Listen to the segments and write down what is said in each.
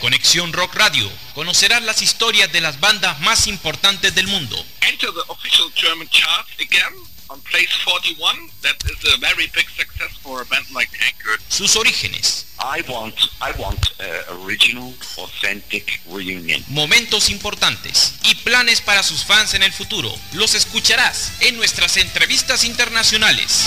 Conexión Rock Radio conocerás las historias de las bandas más importantes del mundo. Enter the official German chart again on place 41. That is a very big success for a band like Anchor. Sus orígenes. I want original, authentic reunion. Momentos importantes y planes para sus fans en el futuro. Los escucharás en nuestras entrevistas internacionales.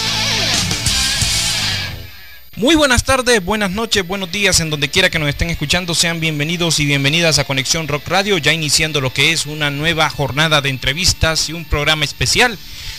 Muy buenas tardes, buenas noches, buenos días, en donde quiera que nos estén escuchando, sean bienvenidos y bienvenidas a Conexión Rock Radio, ya iniciando lo que es una nueva jornada de entrevistas y un programa especial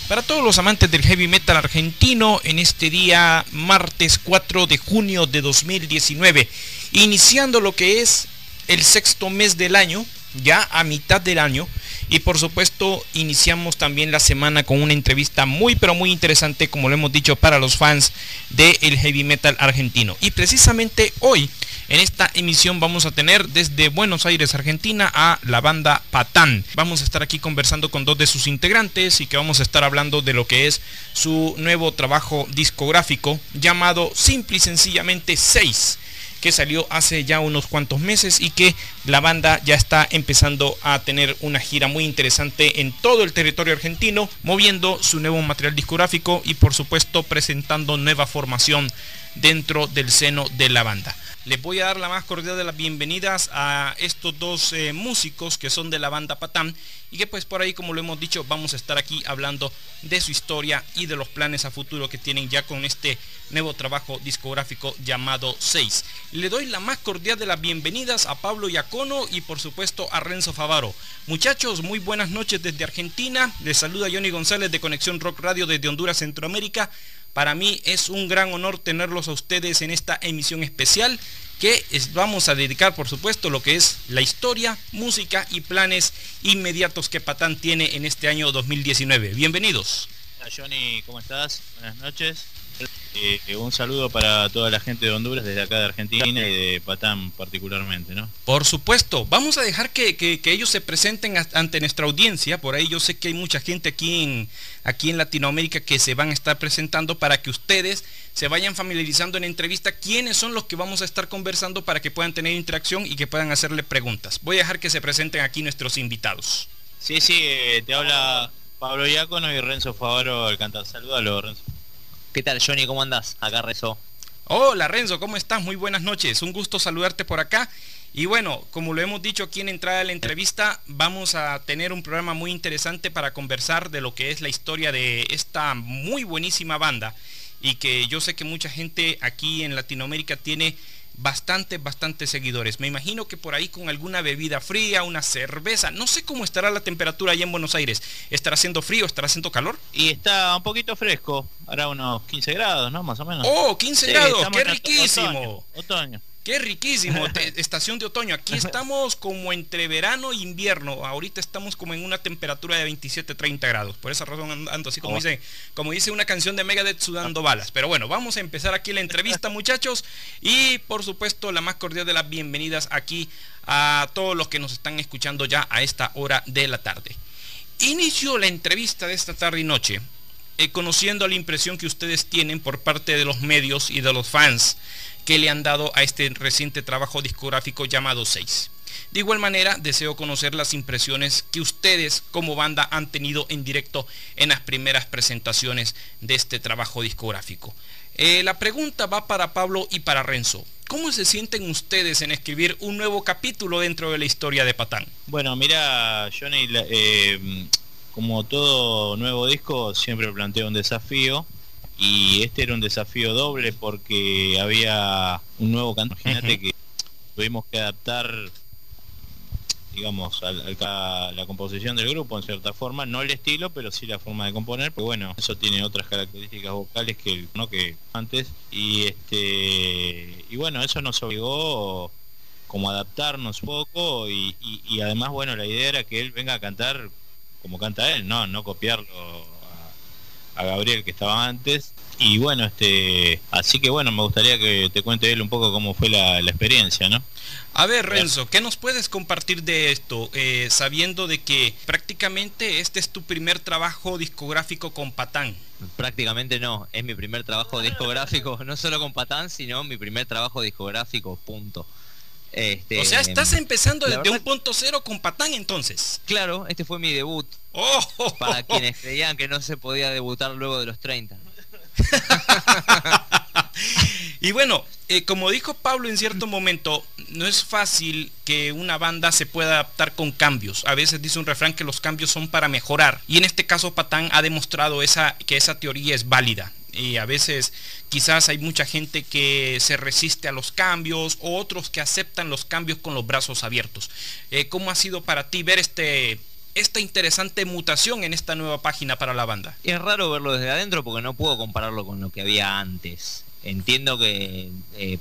para todos los amantes del heavy metal argentino en este día martes 4 de junio de 2019, iniciando lo que es el sexto mes del año, ya a mitad del año. Y por supuesto iniciamos también la semana con una entrevista muy pero muy interesante, como lo hemos dicho, para los fans del heavy metal argentino. Y precisamente hoy en esta emisión vamos a tener desde Buenos Aires, Argentina, a la banda Patán. Vamos a estar aquí conversando con dos de sus integrantes y que vamos a estar hablando de lo que es su nuevo trabajo discográfico llamado Simple y Sencillamente 6, que salió hace ya unos cuantos meses y que la banda ya está empezando a tener una gira muy interesante en todo el territorio argentino, moviendo su nuevo material discográfico y por supuesto presentando nueva formación dentro del seno de la banda. Les voy a dar la más cordial de las bienvenidas a estos dos músicos que son de la banda Patán y que pues por ahí, como lo hemos dicho, vamos a estar aquí hablando de su historia y de los planes a futuro que tienen ya con este nuevo trabajo discográfico llamado 6. Le doy la más cordial de las bienvenidas a Pablo Iacono y por supuesto a Renzo Favaro. Muchachos, muy buenas noches desde Argentina. Les saluda Johnny González de Conexión Rock Radio desde Honduras, Centroamérica. Para mí es un gran honor tenerlos a ustedes en esta emisión especial que vamos a dedicar, por supuesto, lo que es la historia, música y planes inmediatos que Patán tiene en este año 2019. Bienvenidos. Hola Johnny, ¿cómo estás? Buenas noches. Un saludo para toda la gente de Honduras, desde acá de Argentina y de Patán particularmente, ¿no? Por supuesto, vamos a dejar que ellos se presenten ante nuestra audiencia. Por ahí yo sé que hay mucha gente aquí en Latinoamérica que se van a estar presentando, para que ustedes se vayan familiarizando en la entrevista quiénes son los que vamos a estar conversando, para que puedan tener interacción y que puedan hacerle preguntas. Voy a dejar que se presenten aquí nuestros invitados. Sí, te habla Pablo Iacono y Renzo Favaro Alcántara. Salúdalo, Renzo. ¿Qué tal, Johnny? ¿Cómo andás? Acá Renzo. Hola, Renzo, ¿cómo estás? Muy buenas noches. Un gusto saludarte por acá. Y bueno, como lo hemos dicho aquí en entrada de la entrevista, vamos a tener un programa muy interesante para conversar de lo que es la historia de esta muy buenísima banda y que yo sé que mucha gente aquí en Latinoamérica tiene bastantes seguidores. Me imagino que por ahí con alguna bebida fría, una cerveza, no sé cómo estará la temperatura allá en Buenos Aires. ¿Estará haciendo frío? ¿Estará haciendo calor? Y está un poquito fresco, hará unos 15 grados, ¿no? Más o menos. ¡Oh, 15 grados! ¡Qué riquísimo! Otoño. ¡Qué riquísimo! Estación de otoño. Aquí estamos como entre verano e invierno. Ahorita estamos como en una temperatura de 27, 30 grados. Por esa razón ando así como dice una canción de Megadeth, sudando balas. Pero bueno, vamos a empezar aquí la entrevista, muchachos. Y por supuesto, la más cordial de las bienvenidas aquí a todos los que nos están escuchando ya a esta hora de la tarde. Inicio la entrevista de esta tarde y noche conociendo la impresión que ustedes tienen por parte de los medios y de los fans que le han dado a este reciente trabajo discográfico llamado 6. De igual manera, deseo conocer las impresiones que ustedes como banda han tenido en directo en las primeras presentaciones de este trabajo discográfico. La pregunta va para Pablo y para Renzo. ¿Cómo se sienten ustedes en escribir un nuevo capítulo dentro de la historia de Patán? Bueno, mira, Johnny, como todo nuevo disco siempre plantea un desafío. Y este era un desafío doble porque había un nuevo canto. Imagínate que tuvimos que adaptar, digamos, a la composición del grupo en cierta forma. No el estilo, pero sí la forma de componer. Pero bueno, eso tiene otras características vocales que no que antes. Y bueno, eso nos obligó como a adaptarnos un poco. Y además, bueno, la idea era que él venga a cantar como canta él, no copiarlo a Gabriel que estaba antes. Y bueno, así que bueno, me gustaría que te cuente él un poco cómo fue la experiencia, ¿no? A ver, Renzo, ¿qué nos puedes compartir de esto? Sabiendo de que prácticamente este es tu primer trabajo discográfico con Patán. Prácticamente no, es mi primer trabajo discográfico, no solo con Patán, sino mi primer trabajo discográfico, punto. O sea, estás empezando desde un punto cero con Patán, entonces. Claro, este fue mi debut. Oh. Para quienes creían que no se podía debutar luego de los 30. Y bueno, como dijo Pablo en cierto momento, no es fácil que una banda se pueda adaptar con cambios. A veces dice un refrán que los cambios son para mejorar. Y en este caso Patán ha demostrado que esa teoría es válida. Y a veces quizás hay mucha gente que se resiste a los cambios, o otros que aceptan los cambios con los brazos abiertos. ¿Cómo ha sido para ti ver esta interesante mutación en esta nueva página para la banda? Es raro verlo desde adentro porque no puedo compararlo con lo que había antes. Entiendo que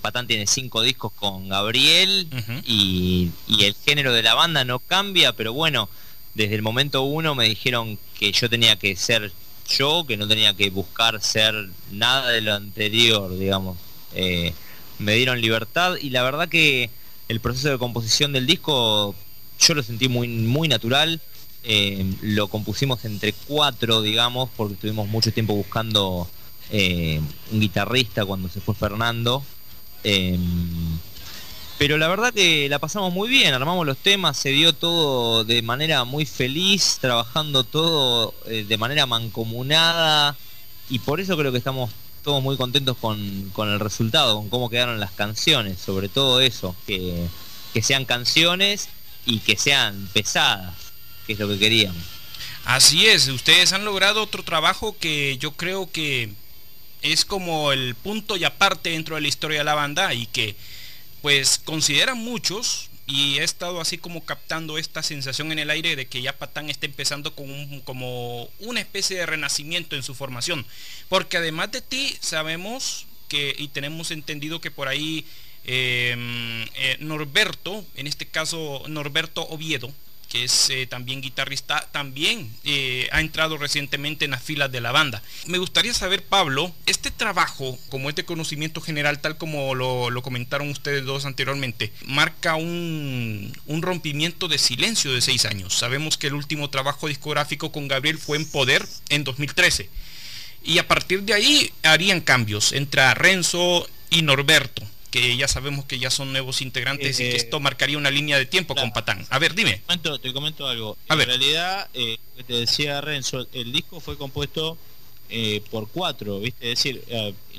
Patán tiene 5 discos con Gabriel. Uh-huh. y el género de la banda no cambia, pero bueno, desde el momento 1 me dijeron que yo tenía que ser yo, que no tenía que buscar ser nada de lo anterior, digamos. Me dieron libertad y la verdad que el proceso de composición del disco yo lo sentí muy natural. Lo compusimos entre 4, digamos, porque estuvimos mucho tiempo buscando un guitarrista cuando se fue Fernando. Pero la verdad que la pasamos muy bien, armamos los temas, se dio todo de manera muy feliz, trabajando todo de manera mancomunada, y por eso creo que estamos todos muy contentos con el resultado, con cómo quedaron las canciones, sobre todo eso, que sean canciones y que sean pesadas, que es lo que queríamos. Así es, ustedes han logrado otro trabajo que yo creo que es como el punto y aparte dentro de la historia de la banda, y que pues consideran muchos, y he estado así como captando esta sensación en el aire de que ya Patán está empezando con como una especie de renacimiento en su formación. Porque además de ti sabemos que, y tenemos entendido que por ahí Norberto, en este caso Norberto Oviedo, que es también guitarrista, también ha entrado recientemente en las filas de la banda. Me gustaría saber, Pablo, este trabajo, como este conocimiento general, tal como lo comentaron ustedes dos anteriormente, marca un rompimiento de silencio de 6 años. Sabemos que el último trabajo discográfico con Gabriel fue en Poder, en 2013. Y a partir de ahí harían cambios entre Renzo y Norberto, que ya sabemos que ya son nuevos integrantes, y que esto marcaría una línea de tiempo, claro, con Patán. A ver, dime. Te comento algo. En realidad, lo que te decía Renzo, el disco fue compuesto por 4, ¿viste? Es decir,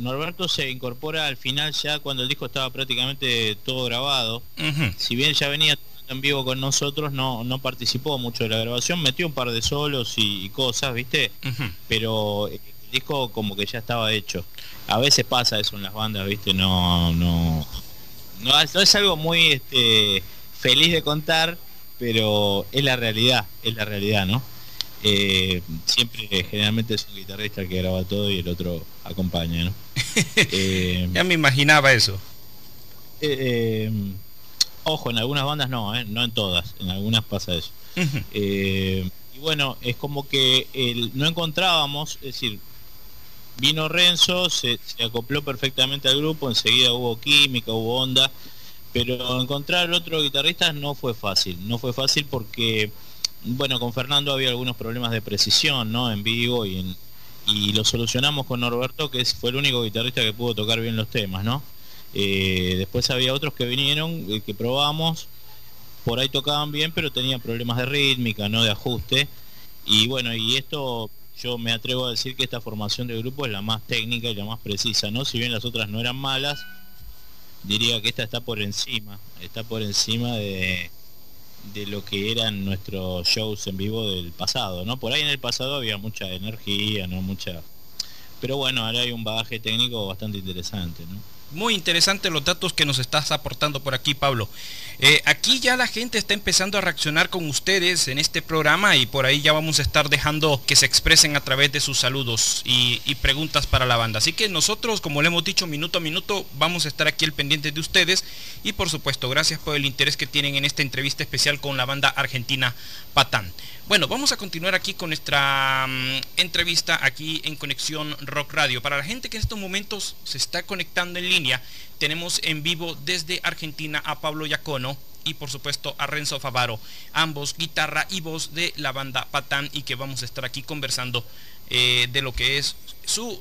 Norberto se incorpora al final ya cuando el disco estaba prácticamente todo grabado. Uh-huh. Si bien ya venía en vivo con nosotros, no participó mucho de la grabación, metió un par de solos y cosas, ¿viste? Uh-huh. Pero el disco como que ya estaba hecho. A veces pasa eso en las bandas, ¿viste? No es algo muy feliz de contar, pero es la realidad, ¿no? Siempre, generalmente es un guitarrista el que graba todo y el otro acompaña, ¿no? Ya me imaginaba eso. Ojo, en algunas bandas no, no en todas, en algunas pasa eso. Uh-huh. Y bueno, es como que no encontrábamos, es decir, vino Renzo, se acopló perfectamente al grupo, enseguida hubo química, hubo onda, pero encontrar otro guitarrista no fue fácil porque, bueno, con Fernando había algunos problemas de precisión, ¿no? En vivo, y lo solucionamos con Norberto, que fue el único guitarrista que pudo tocar bien los temas, ¿no? Después había otros que vinieron, que probamos, por ahí tocaban bien, pero tenían problemas de rítmica, ¿no? De ajuste, y bueno, y esto... Yo me atrevo a decir que esta formación de grupo es la más técnica y la más precisa, ¿no? Si bien las otras no eran malas, diría que esta está por encima de lo que eran nuestros shows en vivo del pasado, ¿no? Por ahí en el pasado había mucha energía, ¿no? Pero bueno, ahora hay un bagaje técnico bastante interesante, ¿no? Muy interesante los datos que nos estás aportando por aquí, Pablo. Aquí ya la gente está empezando a reaccionar con ustedes en este programa, y por ahí ya vamos a estar dejando que se expresen a través de sus saludos y preguntas para la banda. Así que nosotros, como le hemos dicho, minuto a minuto vamos a estar aquí al pendiente de ustedes, y por supuesto gracias por el interés que tienen en esta entrevista especial con la banda argentina Patán. Bueno, vamos a continuar aquí con nuestra entrevista aquí en Conexión Rock Radio. Para la gente que en estos momentos se está conectando en línea, tenemos en vivo desde Argentina a Pablo Iacono y por supuesto a Renzo Favaro, ambos guitarra y voz de la banda Patán, y que vamos a estar aquí conversando de lo que es su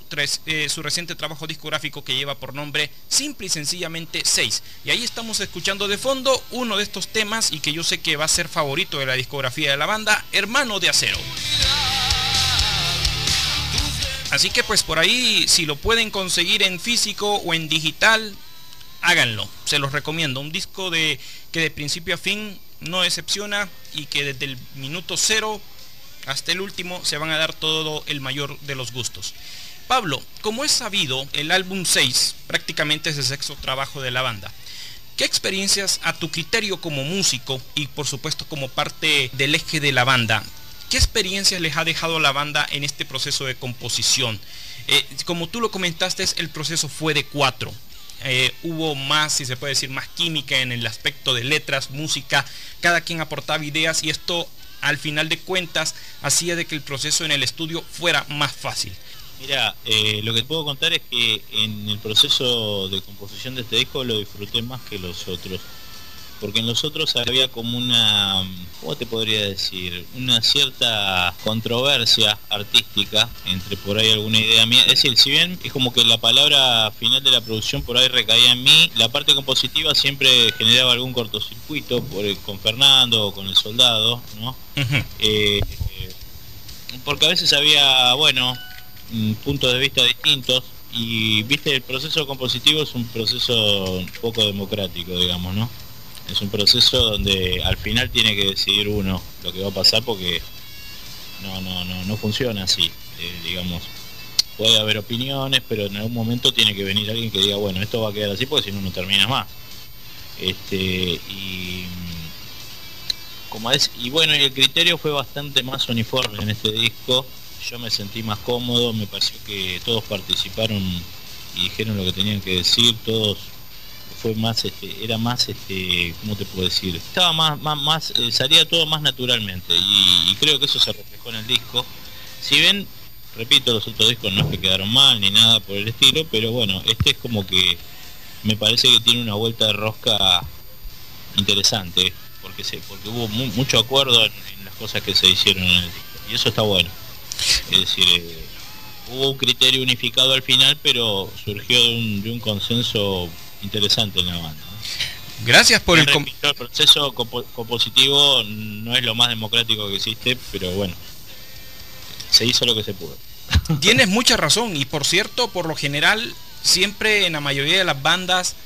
reciente trabajo discográfico que lleva por nombre Simple y Sencillamente 6. Y ahí estamos escuchando de fondo uno de estos temas, y que yo sé que va a ser favorito de la discografía de la banda, Hermano de Acero. Así que pues por ahí, si lo pueden conseguir en físico o en digital, háganlo, se los recomiendo. Un disco que de principio a fin no decepciona, y que desde el minuto cero hasta el último se van a dar todo el mayor de los gustos. Pablo, como es sabido, el álbum 6 prácticamente es el sexto trabajo de la banda. ¿Qué experiencias, a tu criterio como músico y por supuesto como parte del eje de la banda, qué experiencias les ha dejado la banda en este proceso de composición? Como tú lo comentaste, el proceso fue de 4. Hubo más, si se puede decir, más química en el aspecto de letras, música, cada quien aportaba ideas, y esto al final de cuentas hacía de que el proceso en el estudio fuera más fácil. Mira, lo que puedo contar es que en el proceso de composición de este disco lo disfruté más que los otros, porque en los otros había como una, ¿cómo te podría decir?, una cierta controversia artística entre por ahí alguna idea mía. Es decir, si bien es como que la palabra final de la producción por ahí recaía en mí, la parte compositiva siempre generaba algún cortocircuito con Fernando o con el soldado, ¿no? Uh-huh. Porque a veces había, bueno, puntos de vista distintos. Y, viste, el proceso compositivo es un proceso un poco democrático, digamos, ¿no? Es un proceso donde al final tiene que decidir uno lo que va a pasar, porque no funciona así, digamos. Puede haber opiniones, pero en algún momento tiene que venir alguien que diga, bueno, esto va a quedar así, porque si no, no termina más. Y bueno, el criterio fue bastante más uniforme en este disco. Yo me sentí más cómodo, me pareció que todos participaron y dijeron lo que tenían que decir, todos. Fue más, era más, ¿cómo te puedo decir? Estaba más salía todo más naturalmente, y creo que eso se reflejó en el disco. Si bien, repito, los otros discos no es que quedaron mal ni nada por el estilo, pero bueno, este es como que me parece que tiene una vuelta de rosca interesante, porque hubo mucho acuerdo en las cosas que se hicieron en el disco, y eso está bueno. Es decir, hubo un criterio unificado al final, pero surgió de un consenso interesante en la banda, ¿no? Gracias por el proceso compositivo. No es lo más democrático que existe, pero bueno, se hizo lo que se pudo. Tienes mucha razón. Y por cierto, por lo general, siempre en la mayoría de las bandas,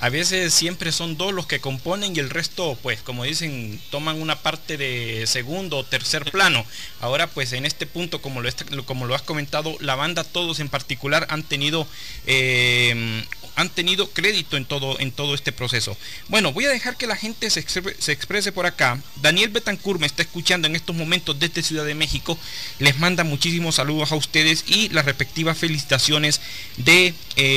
a veces siempre son 2 los que componen, y el resto, pues como dicen, toman una parte de segundo o tercer plano. Ahora pues en este punto, como lo has comentado, la banda, todos en particular, han tenido crédito en todo este proceso. Bueno, voy a dejar que la gente se exprese por acá. Daniel Betancourt me está escuchando en estos momentos desde Ciudad de México. Les manda muchísimos saludos a ustedes y las respectivas felicitaciones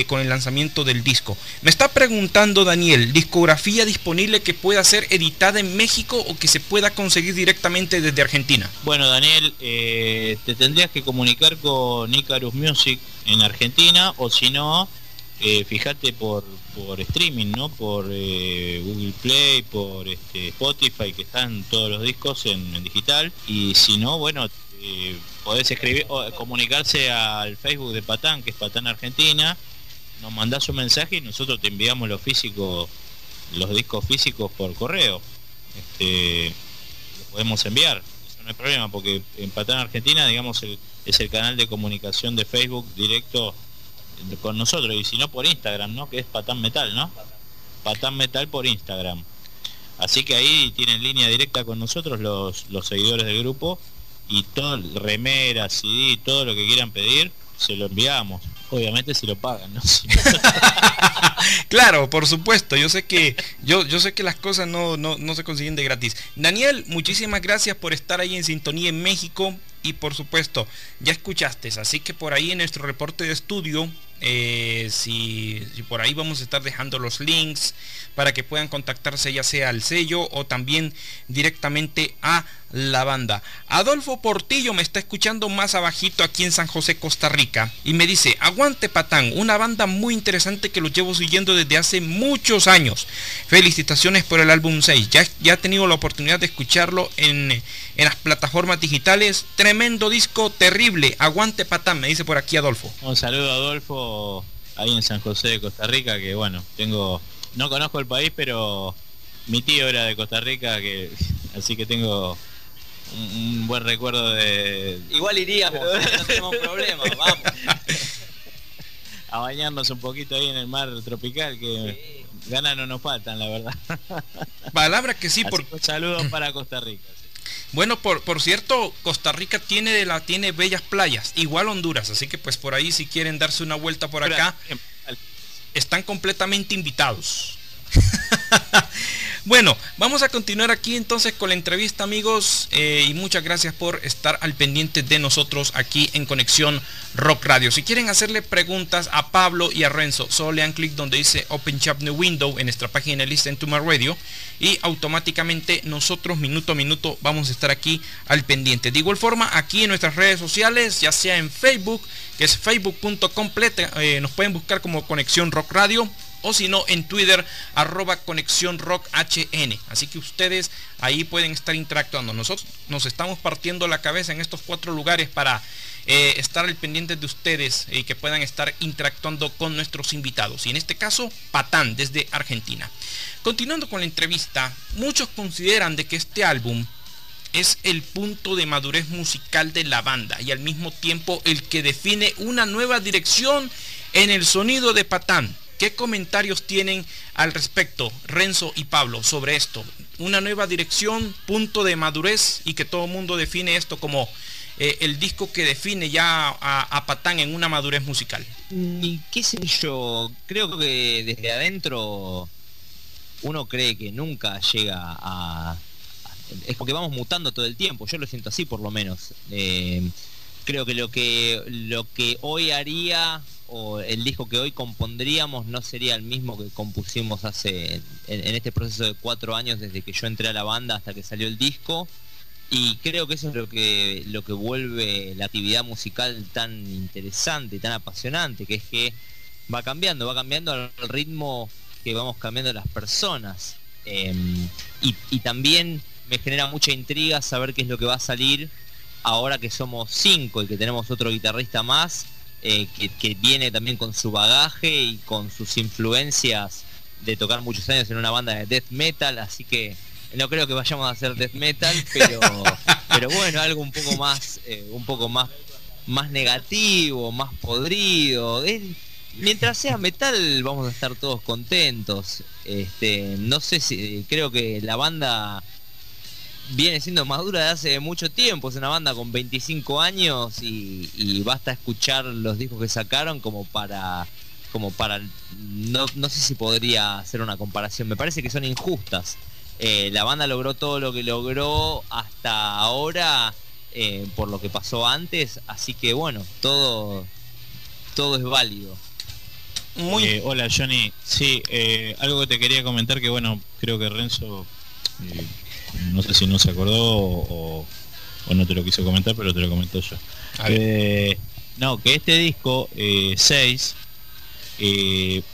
con el lanzamiento del disco. Me está preguntando Daniel, discografía disponible que pueda ser editada en México o que se pueda conseguir directamente desde Argentina. Bueno, Daniel, te tendrías que comunicar con Icarus Music en Argentina, o si no, fíjate por streaming, ¿no? Por Google Play, por Spotify, que están todos los discos en digital. Y si no, bueno, podés escribir o comunicarse al Facebook de Patán, que es Patán Argentina. Nos mandás un mensaje y nosotros te enviamos los discos físicos por correo. Los podemos enviar, eso no es problema, porque en Patán Argentina, digamos, es el canal de comunicación de Facebook directo con nosotros, y si no, por Instagram, ¿no? Que es Patán Metal, ¿no? Patán Metal por Instagram. Así que ahí tienen línea directa con nosotros los seguidores del grupo, y todo, remeras, CD, todo lo que quieran pedir, se lo enviamos. Obviamente si lo pagan, ¿no? Claro, por supuesto. Yo sé que las cosas no se consiguen de gratis. Daniel, muchísimas gracias por estar ahí en sintonía en México. Y por supuesto, ya escuchaste, así que por ahí en nuestro reporte de estudio, si por ahí vamos a estar dejando los links para que puedan contactarse, ya sea al sello o también directamente a la banda. Adolfo Portillo me está escuchando más abajito aquí en San José, Costa Rica, y me dice: aguante Patán, una banda muy interesante que los llevo siguiendo desde hace muchos años. Felicitaciones por el álbum 6, ya he tenido la oportunidad de escucharlo en las plataformas digitales. Tremendo disco, terrible. Aguante Patán, me dice por aquí Adolfo. Un saludo a Adolfo ahí en San José de Costa Rica, que bueno, no conozco el país, pero mi tío era de Costa Rica, así que tengo un buen recuerdo de... Igual iríamos, no tenemos problema, vamos. A bañarnos un poquito ahí en el mar tropical, que sí, ganas no nos faltan, la verdad. Palabra que sí, por... Saludos para Costa Rica. Sí. Bueno, por cierto, Costa Rica tiene bellas playas, igual Honduras, así que pues por ahí, si quieren darse una vuelta por acá, están completamente invitados. Bueno, vamos a continuar aquí entonces con la entrevista, amigos, y muchas gracias por estar al pendiente de nosotros aquí en Conexión Rock Radio. Si quieren hacerle preguntas a Pablo y a Renzo, solo le dan clic donde dice Open Chat New Window en nuestra página Listen to My Radio, y automáticamente nosotros minuto a minuto vamos a estar aquí al pendiente. De igual forma, aquí en nuestras redes sociales, ya sea en Facebook, que es facebook.com, nos pueden buscar como Conexión Rock Radio, o si no, en Twitter, @ConexiónRockHN. Así que ustedes ahí pueden estar interactuando. Nosotros nos estamos partiendo la cabeza en estos 4 lugares para estar al pendiente de ustedes y que puedan estar interactuando con nuestros invitados. Y en este caso, Patán, desde Argentina. Continuando con la entrevista, muchos consideran de que este álbum es el punto de madurez musical de la banda y al mismo tiempo el que define una nueva dirección en el sonido de Patán. ¿Qué comentarios tienen al respecto, Renzo y Pablo, sobre esto? Una nueva dirección, punto de madurez, y que todo el mundo define esto como el disco que define ya a Patán en una madurez musical. Y qué sé yo, creo que desde adentro uno cree que nunca llega a... Es porque vamos mutando todo el tiempo, yo lo siento así por lo menos. Creo que lo que hoy haría, o el disco que hoy compondríamos, no sería el mismo que compusimos hace en este proceso de 4 años desde que yo entré a la banda hasta que salió el disco. Y creo que eso es lo que vuelve la actividad musical tan interesante y tan apasionante, que es que va cambiando al ritmo que vamos cambiando las personas, y también me genera mucha intriga saber qué es lo que va a salir ahora que somos 5 y que tenemos otro guitarrista más, que viene también con su bagaje y con sus influencias de tocar muchos años en una banda de death metal, así que no creo que vayamos a hacer death metal, pero bueno, algo un poco más negativo, más podrido. Mientras sea metal vamos a estar todos contentos. No sé si... Creo que la banda viene siendo madura de hace mucho tiempo, es una banda con 25 años y basta escuchar los discos que sacaron como para no sé si podría hacer una comparación, me parece que son injustas. La banda logró todo lo que logró hasta ahora, por lo que pasó antes, así que bueno, todo es válido. Muy... hola Johnny, sí, algo que te quería comentar, que bueno, creo que Renzo... no sé si no se acordó o no te lo quiso comentar, pero te lo comento yo. No, que este disco 6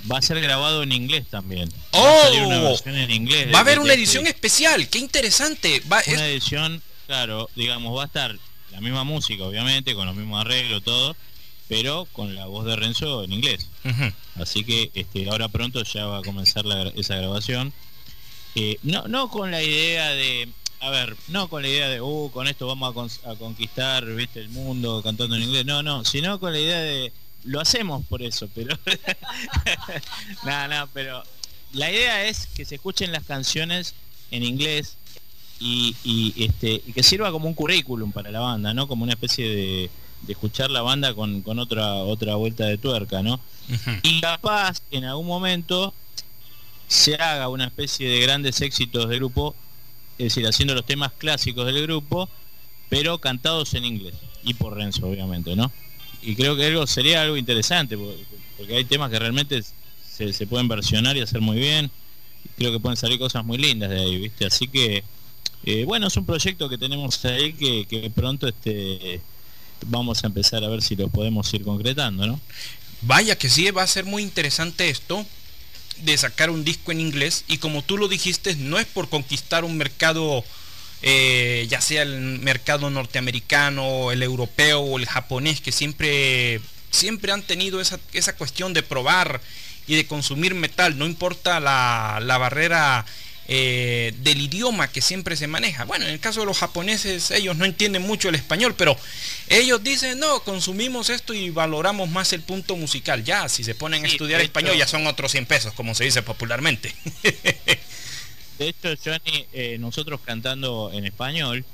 va a ser grabado en inglés también. ¡Oh! Va a salir una versión en inglés. Va a haber una edición especial, qué interesante. Una edición, claro, digamos, va a estar la misma música, obviamente, con los mismos arreglos, todo, pero con la voz de Renzo en inglés. Uh-huh. Así que ahora pronto ya va a comenzar esa grabación. No con la idea de... A ver, no con la idea de con esto vamos a conquistar, viste, el mundo cantando en inglés. No, sino con la idea de... Lo hacemos por eso, pero... No, pero... La idea es que se escuchen las canciones en inglés y que sirva como un currículum para la banda, ¿no? Como una especie de escuchar la banda con otra vuelta de tuerca, ¿no? Uh-huh. Y capaz, en algún momento... se haga una especie de grandes éxitos de grupo, es decir, haciendo los temas clásicos del grupo, pero cantados en inglés, y por Renzo, obviamente, ¿no? Y creo que algo sería algo interesante, porque hay temas que realmente se pueden versionar y hacer muy bien, y creo que pueden salir cosas muy lindas de ahí, ¿viste? Así que Bueno, es un proyecto que tenemos ahí que pronto vamos a empezar a ver si lo podemos ir concretando, ¿no? Vaya que sí, va a ser muy interesante esto de sacar un disco en inglés, y como tú lo dijiste, no es por conquistar un mercado, ya sea el mercado norteamericano, el europeo o el japonés, que siempre han tenido esa cuestión de probar y de consumir metal, no importa la barrera del idioma que siempre se maneja. Bueno, en el caso de los japoneses, ellos no entienden mucho el español, pero ellos dicen, no, consumimos esto y valoramos más el punto musical. Ya, si se ponen a estudiar español, ya son otros 100 pesos, como se dice popularmente. De hecho, Johnny, nosotros cantando en español,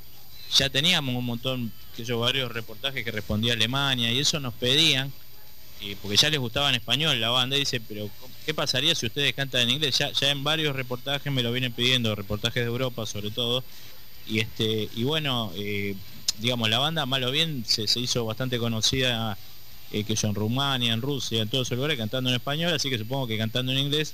ya teníamos un montón, varios reportajes que respondía a Alemania, y eso nos pedían, porque ya les gustaba en español la banda. Dice, pero ¿qué pasaría si ustedes cantan en inglés? Ya en varios reportajes me lo vienen pidiendo, reportajes de Europa sobre todo, y bueno, digamos, la banda mal o bien se hizo bastante conocida, que yo en Rumania, en Rusia, en todos esos lugares cantando en español, así que supongo que cantando en inglés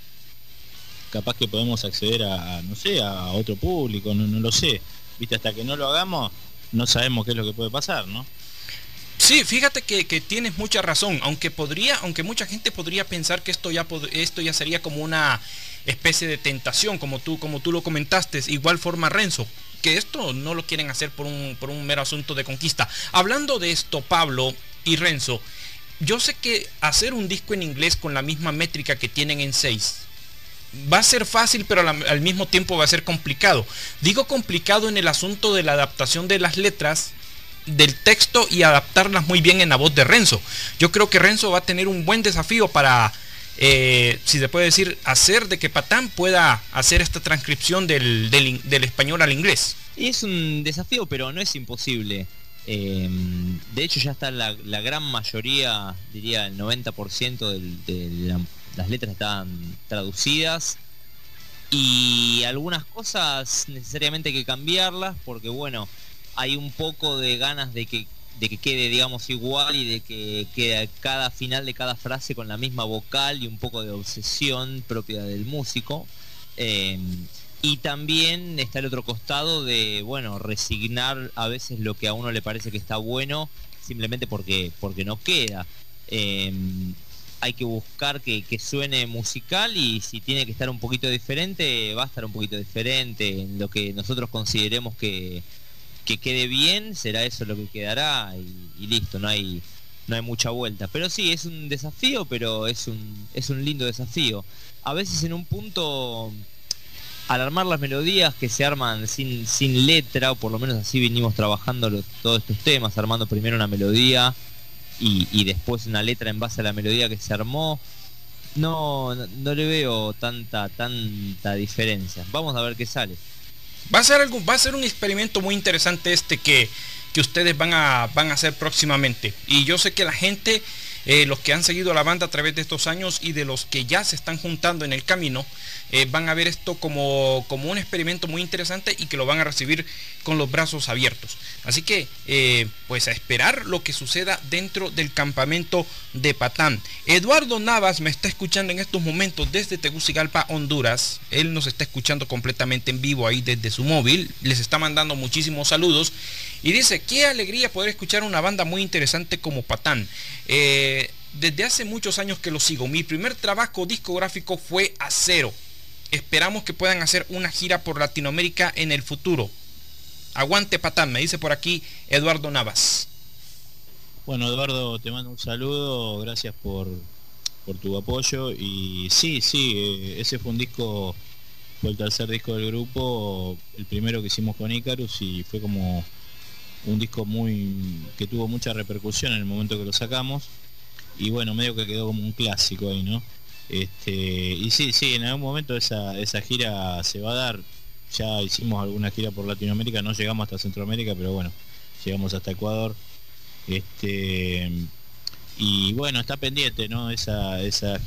capaz que podemos acceder a no sé, a otro público, no lo sé, viste, hasta que no lo hagamos no sabemos qué es lo que puede pasar, ¿no? Sí, fíjate que tienes mucha razón, aunque mucha gente podría pensar que esto ya sería como una especie de tentación, como tú lo comentaste, igual forma Renzo, que esto no lo quieren hacer por un mero asunto de conquista. Hablando de esto, Pablo y Renzo, yo sé que hacer un disco en inglés con la misma métrica que tienen en 6 va a ser fácil, pero al mismo tiempo va a ser complicado. Digo complicado en el asunto de la adaptación de las letras, del texto, y adaptarlas muy bien en la voz de Renzo. Yo creo que Renzo va a tener un buen desafío para, si se puede decir, hacer de que Patán pueda hacer esta transcripción del español al inglés. Es un desafío, pero no es imposible. De hecho, ya está la gran mayoría, diría el 90% las letras están traducidas, y algunas cosas necesariamente hay que cambiarlas, porque bueno, hay un poco de ganas de que quede, digamos, igual, y de que quede cada final de cada frase con la misma vocal, y un poco de obsesión propia del músico. Y también está el otro costado de, bueno, resignar a veces lo que a uno le parece que está bueno, simplemente porque no queda. Hay que buscar que suene musical, y si tiene que estar un poquito diferente, va a estar un poquito diferente. En lo que nosotros consideremos que quede bien, será eso lo que quedará, y listo, no hay mucha vuelta. Pero sí, es un desafío, pero es un lindo desafío. A veces en un punto, al armar las melodías que se arman sin letra, o por lo menos así vinimos trabajando todos estos temas, armando primero una melodía y después una letra en base a la melodía que se armó, no le veo tanta diferencia. Vamos a ver qué sale. Va a ser un experimento muy interesante que ustedes van a hacer próximamente. Y yo sé que la gente, los que han seguido la banda a través de estos años y de los que ya se están juntando en el camino, van a ver esto como un experimento muy interesante, y que lo van a recibir con los brazos abiertos. Así que, pues a esperar lo que suceda dentro del campamento de Patán. Eduardo Navas me está escuchando en estos momentos desde Tegucigalpa, Honduras. Él nos está escuchando completamente en vivo ahí desde su móvil. Les está mandando muchísimos saludos. Y dice, qué alegría poder escuchar una banda muy interesante como Patán. Desde hace muchos años que lo sigo. Mi primer trabajo discográfico fue Acero. Esperamos que puedan hacer una gira por Latinoamérica en el futuro. Aguante Patán, me dice por aquí Eduardo Navas. Bueno, Eduardo, te mando un saludo. Gracias por tu apoyo. Y sí, ese fue un disco, fue el tercer disco del grupo, el primero que hicimos con Icarus, y fue como un disco que tuvo mucha repercusión en el momento que lo sacamos, y bueno, medio que quedó como un clásico ahí, ¿no? Y sí, en algún momento esa gira se va a dar. Ya hicimos alguna gira por Latinoamérica, no llegamos hasta Centroamérica, pero bueno, llegamos hasta Ecuador. Y bueno, está pendiente, ¿no? Esa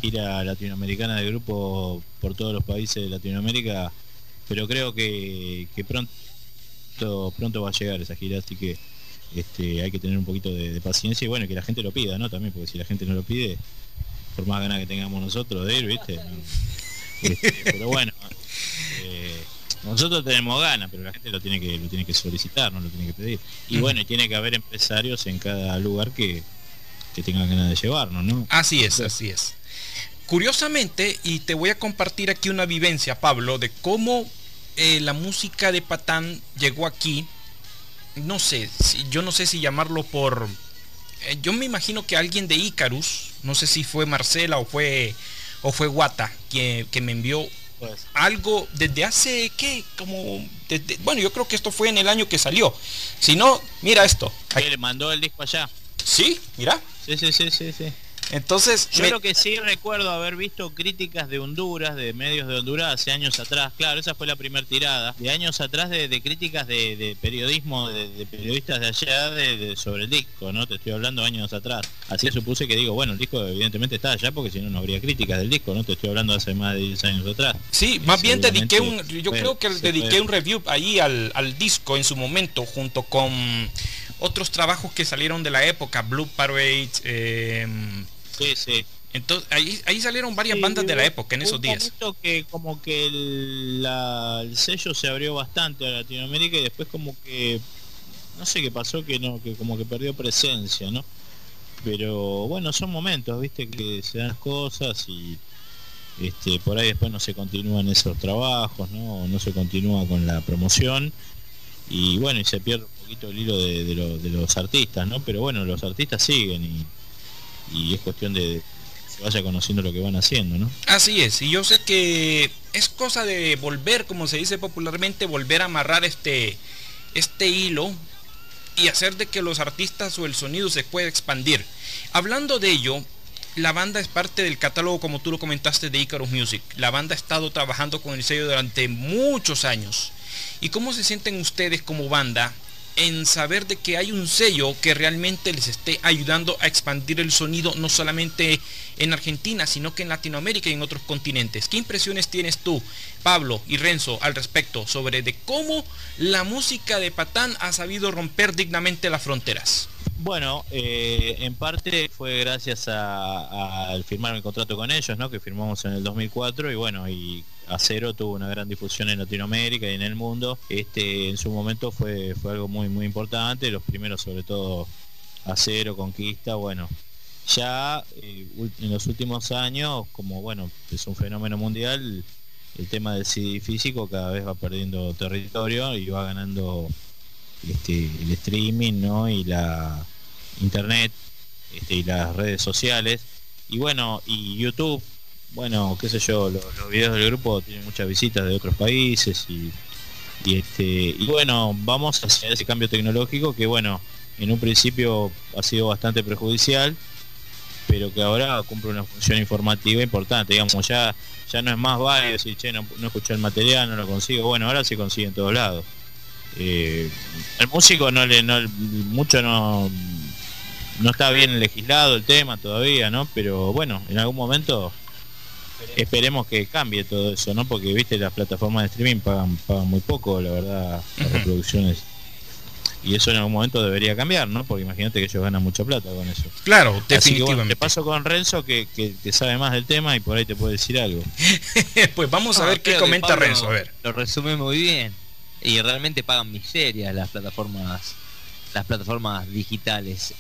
gira latinoamericana del grupo por todos los países de Latinoamérica, pero creo que pronto va a llegar esa gira, así que hay que tener un poquito de paciencia, y bueno, que la gente lo pida, ¿no? También, porque si la gente no lo pide, por más ganas que tengamos nosotros de ir, ¿viste? Pero bueno, Nosotros tenemos ganas, pero la gente lo tiene que solicitar, no lo tiene que pedir. Y bueno, y tiene que haber empresarios en cada lugar que tengan ganas de llevarnos, ¿no? Así es, así es. Curiosamente, y te voy a compartir aquí una vivencia, Pablo, de cómo la música de Patán llegó aquí. No sé, yo no sé si llamarlo por... yo me imagino que alguien de Icarus, no sé si fue Marcela o fue Guata, que me envió algo desde hace, ¿qué? Como desde, bueno, yo creo que esto fue en el año que salió. Si no, mira esto. Que le mandó el disco allá. Sí, mira. Sí, sí, sí, sí, sí. Entonces, yo lo que sí recuerdo haber visto críticas de Honduras, de medios de Honduras hace años atrás, claro, esa fue la primera tirada, de años atrás de críticas de periodismo, de periodistas de allá sobre el disco, ¿no? Te estoy hablando años atrás. Así supuse que digo, bueno, el disco evidentemente está allá porque si no, no habría críticas del disco, ¿no? Te estoy hablando hace más de 10 años atrás. Sí, más bien dediqué un, yo creo que dediqué un review ahí al disco en su momento, junto con otros trabajos que salieron de la época, Blue Parade, sí, sí. Entonces ahí salieron varias bandas de la época en esos días. Que como que el sello se abrió bastante a Latinoamérica y después como que no sé qué pasó, que no, que como que perdió presencia, ¿no? Pero bueno, son momentos, viste, que se dan cosas y por ahí después no se continúan esos trabajos, ¿no? No se continúa con la promoción y bueno, y se pierde un poquito el hilo de los artistas, ¿no? Pero bueno, los artistas siguen y es cuestión de que se vaya conociendo lo que van haciendo, ¿no? Así es, y yo sé que es cosa de volver, como se dice popularmente, volver a amarrar este hilo y hacer de que los artistas o el sonido se pueda expandir. Hablando de ello, la banda es parte del catálogo, como tú lo comentaste, de Icarus Music. La banda ha estado trabajando con el sello durante muchos años. ¿Y cómo se sienten ustedes como banda en saber de que hay un sello que realmente les esté ayudando a expandir el sonido, no solamente en Argentina, sino que en Latinoamérica y en otros continentes? ¿Qué impresiones tienes tú, Pablo y Renzo, al respecto sobre de cómo la música de Patán ha sabido romper dignamente las fronteras? Bueno, en parte fue gracias al firmar el contrato con ellos, ¿no? Que firmamos en el 2004 y bueno, y Acero tuvo una gran difusión en Latinoamérica y en el mundo. En su momento fue algo muy muy importante. Los primeros, sobre todo Acero, Conquista, bueno, ya en los últimos años, como bueno, es un fenómeno mundial, el tema del CD físico cada vez va perdiendo territorio y va ganando el streaming, ¿no? Y la internet, y las redes sociales y bueno, y YouTube. Bueno, qué sé yo, los videos del grupo tienen muchas visitas de otros países y bueno, vamos hacia ese cambio tecnológico que bueno, en un principio ha sido bastante perjudicial, pero que ahora cumple una función informativa importante, digamos, ya no es más válido decir, che, no escuché el material, no lo consigo. Bueno, ahora se consigue en todos lados. El músico no está bien legislado el tema todavía, ¿no? Pero bueno, en algún momento esperemos que cambie todo eso, ¿no? Porque viste, las plataformas de streaming pagan muy poco, la verdad, las reproducciones, y eso en algún momento debería cambiar, ¿no? Porque imagínate que ellos ganan mucha plata con eso. Claro, definitivamente. Así que, bueno, te paso con Renzo que sabe más del tema y por ahí te puede decir algo. Pues vamos a ver qué comenta Pablo, Renzo, a ver. Lo resume muy bien. Y realmente pagan miserias las plataformas digitales.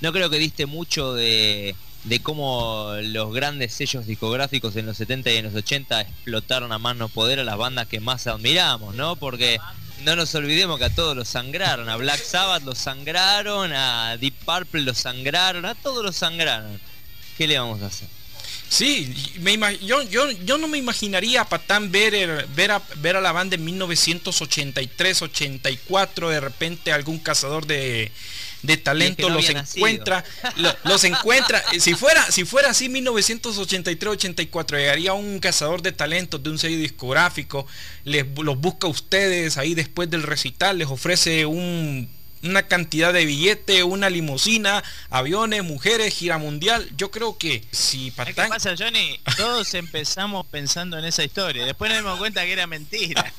No creo que diste mucho de cómo los grandes sellos discográficos en los 70 y en los 80 explotaron a mano poder a las bandas que más admiramos, ¿no? Porque no nos olvidemos que a todos los sangraron, a Black Sabbath los sangraron, a Deep Purple los sangraron, a todos los sangraron. ¿Qué le vamos a hacer? Sí, yo no me imaginaría a Patán ver a la banda en 1983, 84, de repente algún cazador de talento es que no los encuentra, los encuentra. Si fuera así 1983, 84, llegaría un cazador de talentos de un sello discográfico, los busca a ustedes ahí después del recital, les ofrece una cantidad de billete, una limusina, aviones, mujeres, gira mundial. Yo creo que si Patán... ¿Qué pasa, Johnny? Todos empezamos pensando en esa historia, después nos dimos cuenta que era mentira.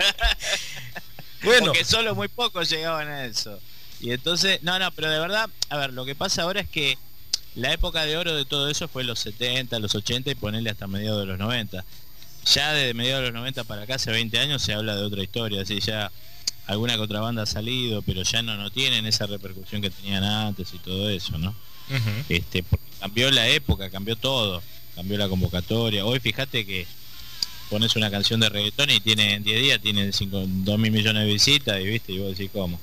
Bueno, porque solo muy pocos llegaban a eso. Y entonces, no, pero de verdad, a ver, lo que pasa ahora es que la época de oro de todo eso fue los 70, los 80 y ponerle hasta mediados de los 90. ya desde mediados de los 90 para acá, hace 20 años se habla de otra historia, así ya alguna que otra banda ha salido, pero ya no tienen esa repercusión que tenían antes y todo eso, ¿no? Uh-huh. Porque cambió la época, cambió todo, cambió la convocatoria. Hoy fíjate que pones una canción de reggaetón y tiene, en 10 días tienen 2.000 millones de visitas, y viste, y vos decís cómo.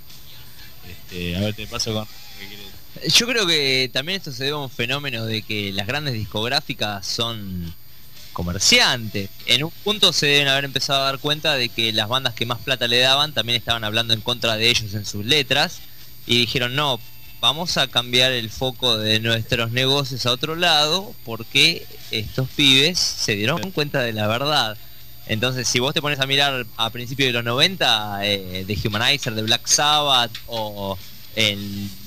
A ver, te paso con... Yo creo que también esto se debe a un fenómeno de que las grandes discográficas son comerciantes. En un punto se deben haber empezado a dar cuenta de que las bandas que más plata le daban también estaban hablando en contra de ellos en sus letras, y dijeron, no, vamos a cambiar el foco de nuestros negocios a otro lado, porque estos pibes se dieron cuenta de la verdad. Entonces, si vos te pones a mirar a principios de los 90, de Humanizer, de Black Sabbath, o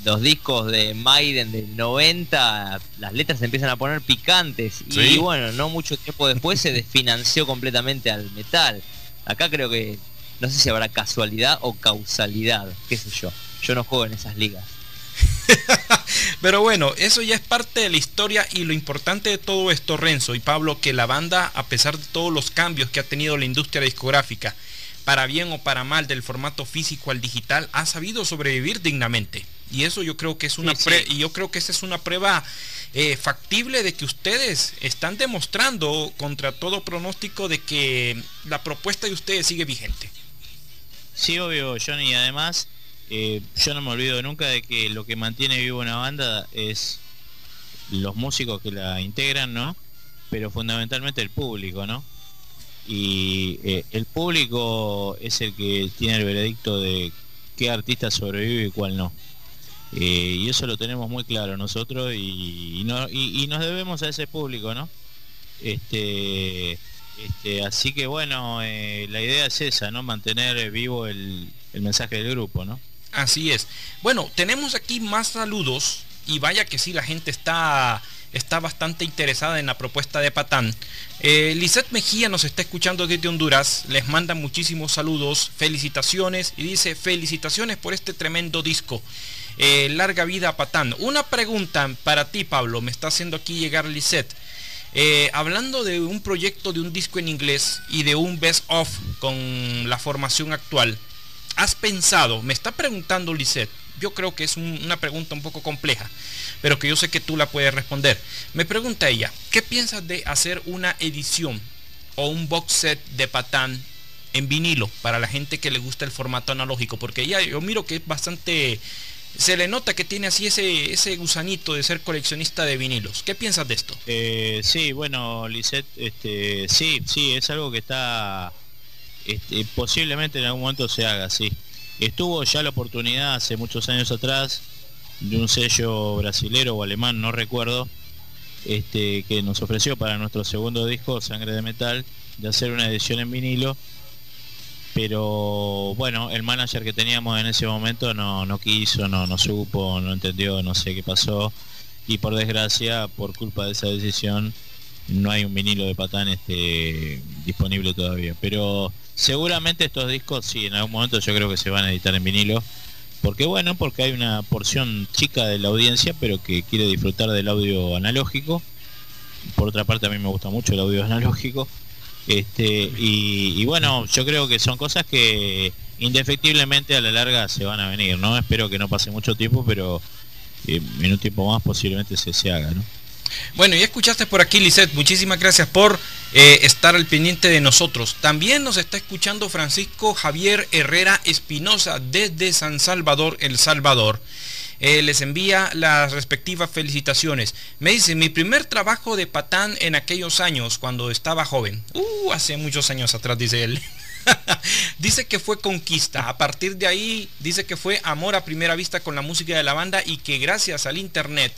los discos de Maiden del 90, las letras se empiezan a poner picantes. ¿Sí? Y bueno, no mucho tiempo después se desfinanció completamente al metal. Acá creo que, no sé si habrá casualidad o causalidad, qué sé yo. Yo no juego en esas ligas. Pero bueno, eso ya es parte de la historia, y lo importante de todo esto, Renzo y Pablo, que la banda, a pesar de todos los cambios que ha tenido la industria discográfica, para bien o para mal, del formato físico al digital, ha sabido sobrevivir dignamente. Y eso yo creo que es una, sí, sí. Y yo creo que esa es una prueba factible de que ustedes están demostrando contra todo pronóstico de que la propuesta de ustedes sigue vigente. Sí, obvio, Johnny, y además yo no me olvido nunca de que lo que mantiene vivo una banda es los músicos que la integran, ¿no? Pero fundamentalmente el público, ¿no? Y el público es el que tiene el veredicto de qué artista sobrevive y cuál no. Y eso lo tenemos muy claro nosotros, y nos debemos a ese público, ¿no? Así que bueno, la idea es esa, ¿no? Mantener vivo el mensaje del grupo, ¿no? Así es. Bueno, tenemos aquí más saludos, y vaya que sí, la gente está bastante interesada en la propuesta de Patán. Lisette Mejía nos está escuchando desde Honduras, les manda muchísimos saludos, felicitaciones, y dice, felicitaciones por este tremendo disco. Larga vida a Patán. Una pregunta para ti, Pablo, me está haciendo aquí llegar Lisette. Hablando de un proyecto de un disco en inglés y de un best of con la formación actual, ¿has pensado? Me está preguntando Lisette. Yo creo que es una pregunta un poco compleja, pero que yo sé que tú la puedes responder. Me pregunta ella, ¿qué piensas de hacer una edición o un box set de Patán en vinilo para la gente que le gusta el formato analógico? Porque ella, yo miro que es bastante, se le nota que tiene así ese gusanito de ser coleccionista de vinilos. ¿Qué piensas de esto? Sí, bueno, Lisette, sí, es algo que está... posiblemente en algún momento se haga, sí. Estuvo ya la oportunidad hace muchos años atrás de un sello brasilero o alemán, no recuerdo, que nos ofreció para nuestro segundo disco, Sangre de Metal, de hacer una edición en vinilo, pero bueno, el manager que teníamos en ese momento no quiso, no supo, no entendió, no sé qué pasó, y por desgracia, por culpa de esa decisión, no hay un vinilo de Patán disponible todavía, pero... Seguramente estos discos, sí, en algún momento yo creo que se van a editar en vinilo. Porque bueno, porque hay una porción chica de la audiencia, pero que quiere disfrutar del audio analógico. Por otra parte, a mí me gusta mucho el audio analógico. Y bueno, yo creo que son cosas que indefectiblemente a la larga se van a venir, ¿no? Espero que no pase mucho tiempo, pero en un tiempo más posiblemente se haga, ¿no? Bueno, ya escuchaste por aquí, Lisette, muchísimas gracias por estar al pendiente de nosotros. También nos está escuchando Francisco Javier Herrera Espinosa desde San Salvador, El Salvador. Les envía las respectivas felicitaciones. Me dice, mi primer trabajo de Patán en aquellos años cuando estaba joven. Hace muchos años atrás, dice él. Dice que fue Conquista. A partir de ahí dice que fue amor a primera vista con la música de la banda, y que gracias al internet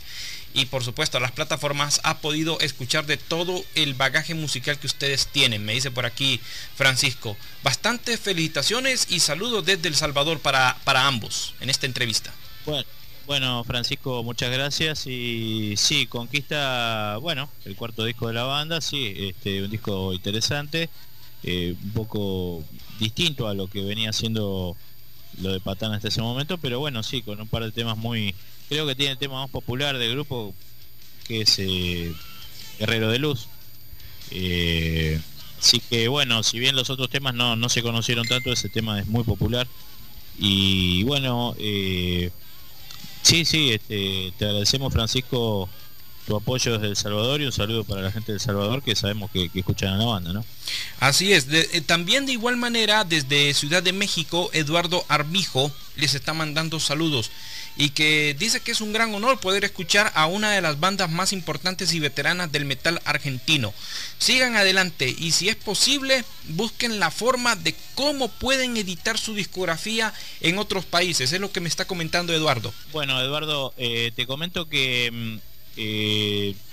y por supuesto a las plataformas ha podido escuchar de todo el bagaje musical que ustedes tienen. Me dice por aquí Francisco, bastantes felicitaciones y saludos desde El Salvador para ambos en esta entrevista. Bueno, Francisco, muchas gracias. Y sí, Conquista, bueno, el cuarto disco de la banda, sí, un disco interesante, un poco distinto a lo que venía haciendo lo de Patán hasta ese momento, pero bueno, sí, con un par de temas muy... Creo que tiene el tema más popular del grupo, que es Guerrero de Luz. Así que bueno, si bien los otros temas no se conocieron tanto, ese tema es muy popular. Y bueno, sí, te agradecemos, Francisco, tu apoyo desde El Salvador, y un saludo para la gente de El Salvador, que sabemos que escuchan a la banda, ¿no? Así es. También de igual manera, desde Ciudad de México, Eduardo Armijo les está mandando saludos, y que dice que es un gran honor poder escuchar a una de las bandas más importantes y veteranas del metal argentino. Sigan adelante, y si es posible, busquen la forma de cómo pueden editar su discografía en otros países. Es lo que me está comentando Eduardo. Bueno, Eduardo, te comento que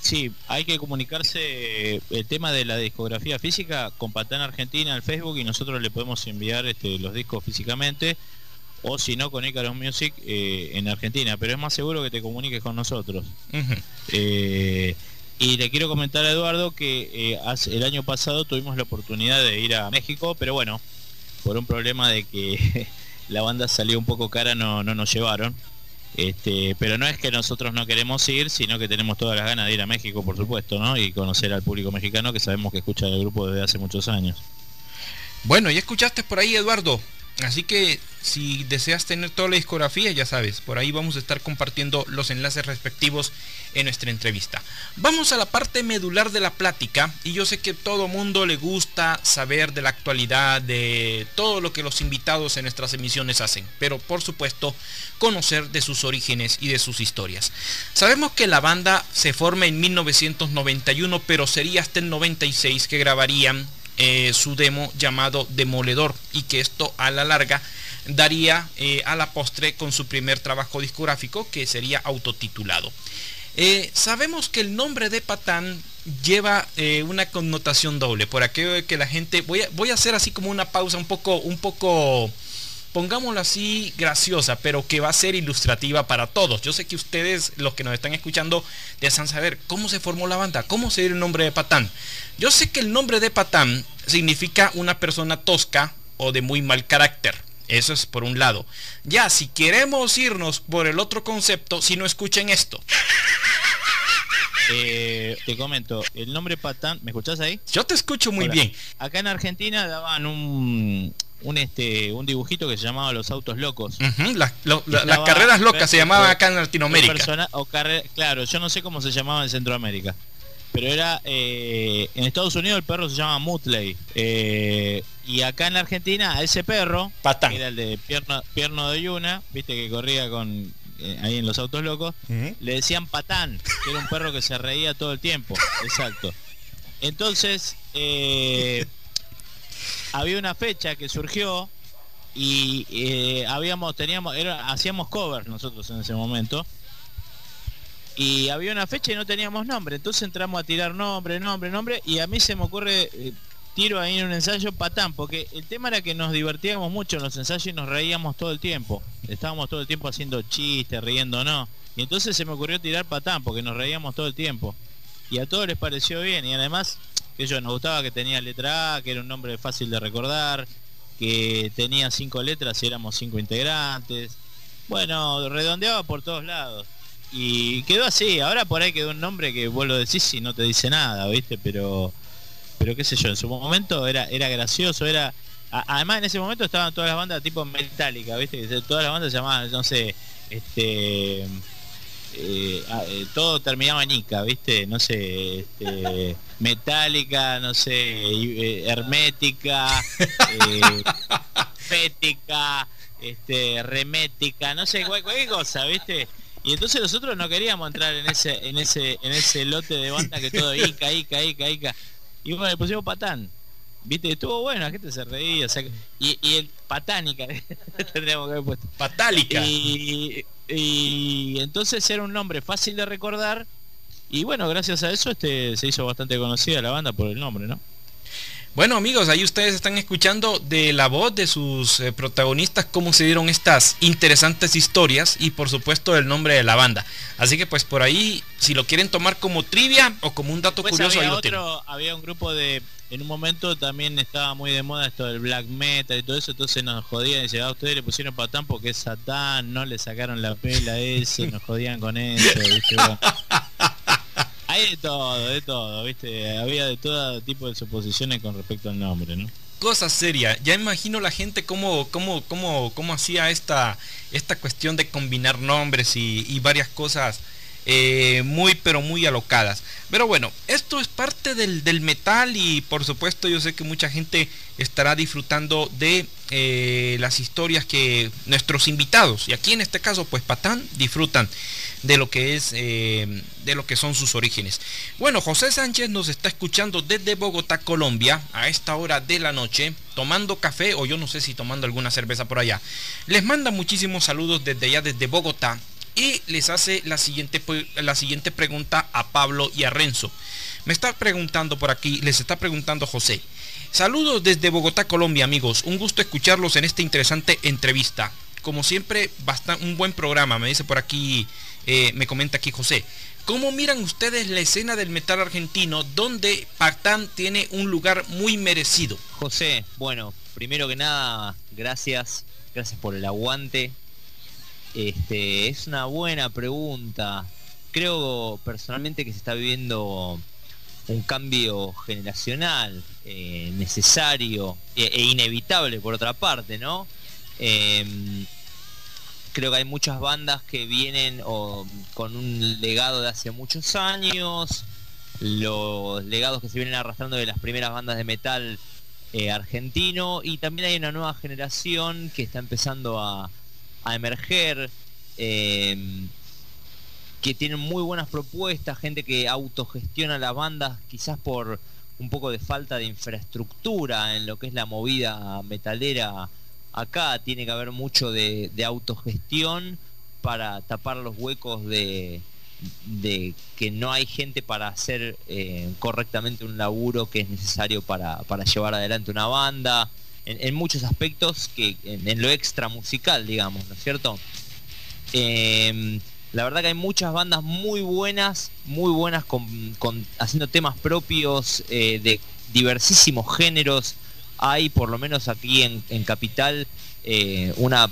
sí, hay que comunicarse el tema de la discografía física con Patán Argentina al Facebook, y nosotros le podemos enviar los discos físicamente, o si no, con Icarus Music en Argentina, pero es más seguro que te comuniques con nosotros. Y le quiero comentar a Eduardo que el año pasado tuvimos la oportunidad de ir a México, pero bueno, por un problema de que la banda salió un poco cara, no nos llevaron. Pero no es que nosotros no queremos ir, sino que tenemos todas las ganas de ir a México, por supuesto, ¿no? Y conocer al público mexicano, que sabemos que escucha el grupo desde hace muchos años. Bueno, ya escuchaste por ahí, Eduardo. Así que si deseas tener toda la discografía, ya sabes, por ahí vamos a estar compartiendo los enlaces respectivos en nuestra entrevista. Vamos a la parte medular de la plática, y yo sé que todo mundo le gusta saber de la actualidad, de todo lo que los invitados en nuestras emisiones hacen, pero por supuesto conocer de sus orígenes y de sus historias. Sabemos que la banda se forma en 1991, pero sería hasta el 96 que grabarían su demo llamado Demoledor, y que esto a la larga daría a la postre con su primer trabajo discográfico, que sería autotitulado. Sabemos que el nombre de Patán lleva una connotación doble, por aquello de que la gente... Voy a hacer así como una pausa un poco, pongámoslo así, graciosa, pero que va a ser ilustrativa para todos. Yo sé que ustedes, los que nos están escuchando, desean saber cómo se formó la banda, cómo se dio el nombre de Patán. Yo sé que el nombre de Patán significa una persona tosca o de muy mal carácter. Eso es por un lado. Ya, si queremos irnos por el otro concepto, si no, escuchen esto. Te comento, el nombre Patán... ¿Me escuchás ahí? Yo te escucho muy bien. Acá en Argentina daban un dibujito que se llamaba Los Autos Locos. Las carreras locas se llamaban acá en Latinoamérica. Claro, yo no sé cómo se llamaba en Centroamérica, pero era en Estados Unidos el perro se llama Mutley, y acá en la Argentina a ese perro Patán, que era el de pierno de yuna, viste, que corría con ahí en Los Autos Locos, le decían Patán, que era un perro que se reía todo el tiempo. Exacto. Entonces había una fecha que surgió, y hacíamos covers nosotros en ese momento, y había una fecha y no teníamos nombre. Entonces entramos a tirar nombre, y a mí se me ocurre, tiro ahí en un ensayo Patán, porque el tema era que nos divertíamos mucho en los ensayos y nos reíamos todo el tiempo. Estábamos todo el tiempo haciendo chistes, riéndonos, y entonces se me ocurrió tirar Patán porque nos reíamos todo el tiempo, y a todos les pareció bien. Y además nos gustaba que tenía letra A, que era un nombre fácil de recordar, que tenía 5 letras y éramos 5 integrantes. Bueno, redondeaba por todos lados. Y quedó así. Ahora por ahí quedó un nombre que vos lo decís y no te dice nada, ¿viste? Pero qué sé yo, en su momento era gracioso, era... Además en ese momento estaban todas las bandas tipo metálica, ¿viste? Todas las bandas se llamaban, no sé, todo terminaba en Ica, ¿viste? No sé, metálica, no sé, hermética, fética, remética, no sé, cualquier cosa, ¿viste? Y entonces nosotros no queríamos entrar en ese lote de banda que todo Ica. Y bueno, le pusimos Patán, ¿viste? Estuvo bueno, la gente se reía, o sea, y el Patánica tendríamos que haber puesto Patálica. Y entonces era un nombre fácil de recordar, y bueno, gracias a eso se hizo bastante conocida la banda por el nombre, ¿no? Bueno, amigos, ahí ustedes están escuchando de la voz de sus protagonistas cómo se dieron estas interesantes historias, y por supuesto el nombre de la banda. Así que pues por ahí, si lo quieren tomar como trivia o como un dato curioso, ahí lo tienen. Había un grupo de... En un momento también estaba muy de moda esto del black metal y todo eso, entonces nos jodían y decían, ustedes le pusieron Patán porque es Satán, no le sacaron la pela a ese, nos jodían con eso, ¿viste? Hay de todo, ¿viste? Había de todo tipo de suposiciones con respecto al nombre, ¿no? Cosa seria. Ya imagino la gente cómo hacía esta cuestión de combinar nombres y varias cosas muy pero muy alocadas. Pero bueno, esto es parte del metal y por supuesto yo sé que mucha gente estará disfrutando de las historias que nuestros invitados, y aquí en este caso pues Patán, disfrutan de lo que es de lo que son sus orígenes. Bueno, José Sánchez nos está escuchando desde Bogotá, Colombia, a esta hora de la noche, tomando café o yo no sé si tomando alguna cerveza por allá. Les manda muchísimos saludos desde allá, desde Bogotá. Y les hace la siguiente pregunta a Pablo y a Renzo. Me está preguntando por aquí, les está preguntando José. Saludos desde Bogotá, Colombia, amigos. Un gusto escucharlos en esta interesante entrevista. Como siempre, un buen programa, me dice por aquí, me comenta aquí José. ¿Cómo miran ustedes la escena del metal argentino donde Patán tiene un lugar muy merecido? José, bueno, primero que nada, gracias por el aguante. Es una buena pregunta. Creo personalmente que se está viviendo un cambio generacional necesario e inevitable por otra parte, ¿no? Creo que hay muchas bandas que vienen con un legado de hace muchos años. Los legados que se vienen arrastrando de las primeras bandas de metal argentino. Y también hay una nueva generación que está empezando a emerger, que tienen muy buenas propuestas, gente que autogestiona las bandas quizás por un poco de falta de infraestructura en lo que es la movida metalera. Acá tiene que haber mucho de autogestión para tapar los huecos de que no hay gente para hacer correctamente un laburo que es necesario para llevar adelante una banda. En muchos aspectos, que en lo extra musical, digamos, ¿no es cierto? La verdad que hay muchas bandas muy buenas haciendo temas propios de diversísimos géneros. Hay, por lo menos aquí en Capital, una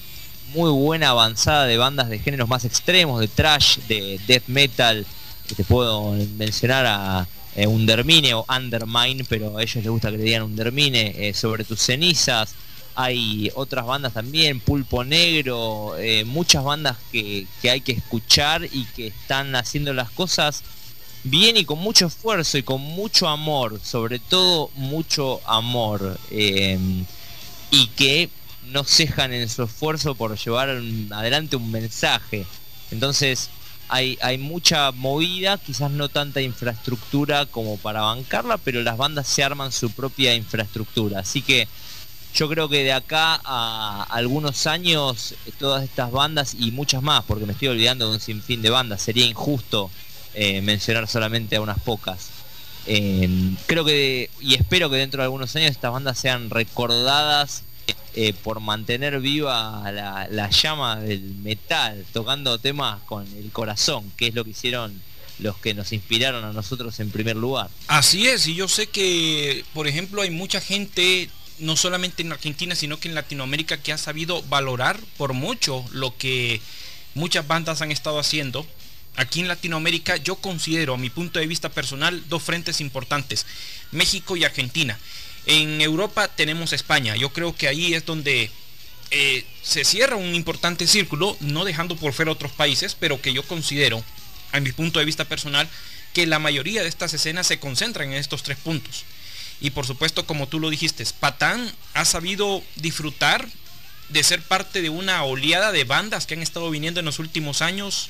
muy buena avanzada de bandas de géneros más extremos, de thrash, de death metal, que te puedo mencionar a... Undermine o Undermine, pero a ellos les gusta que le digan Undermine, Sobre tus cenizas. Hay otras bandas también, Pulpo Negro, muchas bandas que hay que escuchar y que están haciendo las cosas bien y con mucho esfuerzo y con mucho amor, sobre todo mucho amor, y que no cejan en su esfuerzo por llevar adelante un mensaje. Entonces Hay mucha movida, quizás no tanta infraestructura como para bancarla, pero las bandas se arman su propia infraestructura. Así que yo creo que de acá a algunos años, todas estas bandas y muchas más, porque me estoy olvidando de un sinfín de bandas, sería injusto mencionar solamente a unas pocas. Creo que, y espero que dentro de algunos años, estas bandas sean recordadas por mantener viva la llama del metal, tocando temas con el corazón, que es lo que hicieron los que nos inspiraron a nosotros en primer lugar. Así es, y yo sé que, por ejemplo, hay mucha gente, no solamente en Argentina, sino que en Latinoamérica, que ha sabido valorar por mucho lo que muchas bandas han estado haciendo. Aquí en Latinoamérica yo considero, a mi punto de vista personal, dos frentes importantes: México y Argentina. En Europa tenemos España. Yo creo que ahí es donde se cierra un importante círculo, no dejando por fuera otros países, pero que yo considero, a mi punto de vista personal, que la mayoría de estas escenas se concentran en estos tres puntos. Y por supuesto, como tú lo dijiste, Patán ha sabido disfrutar de ser parte de una oleada de bandas que han estado viniendo en los últimos años,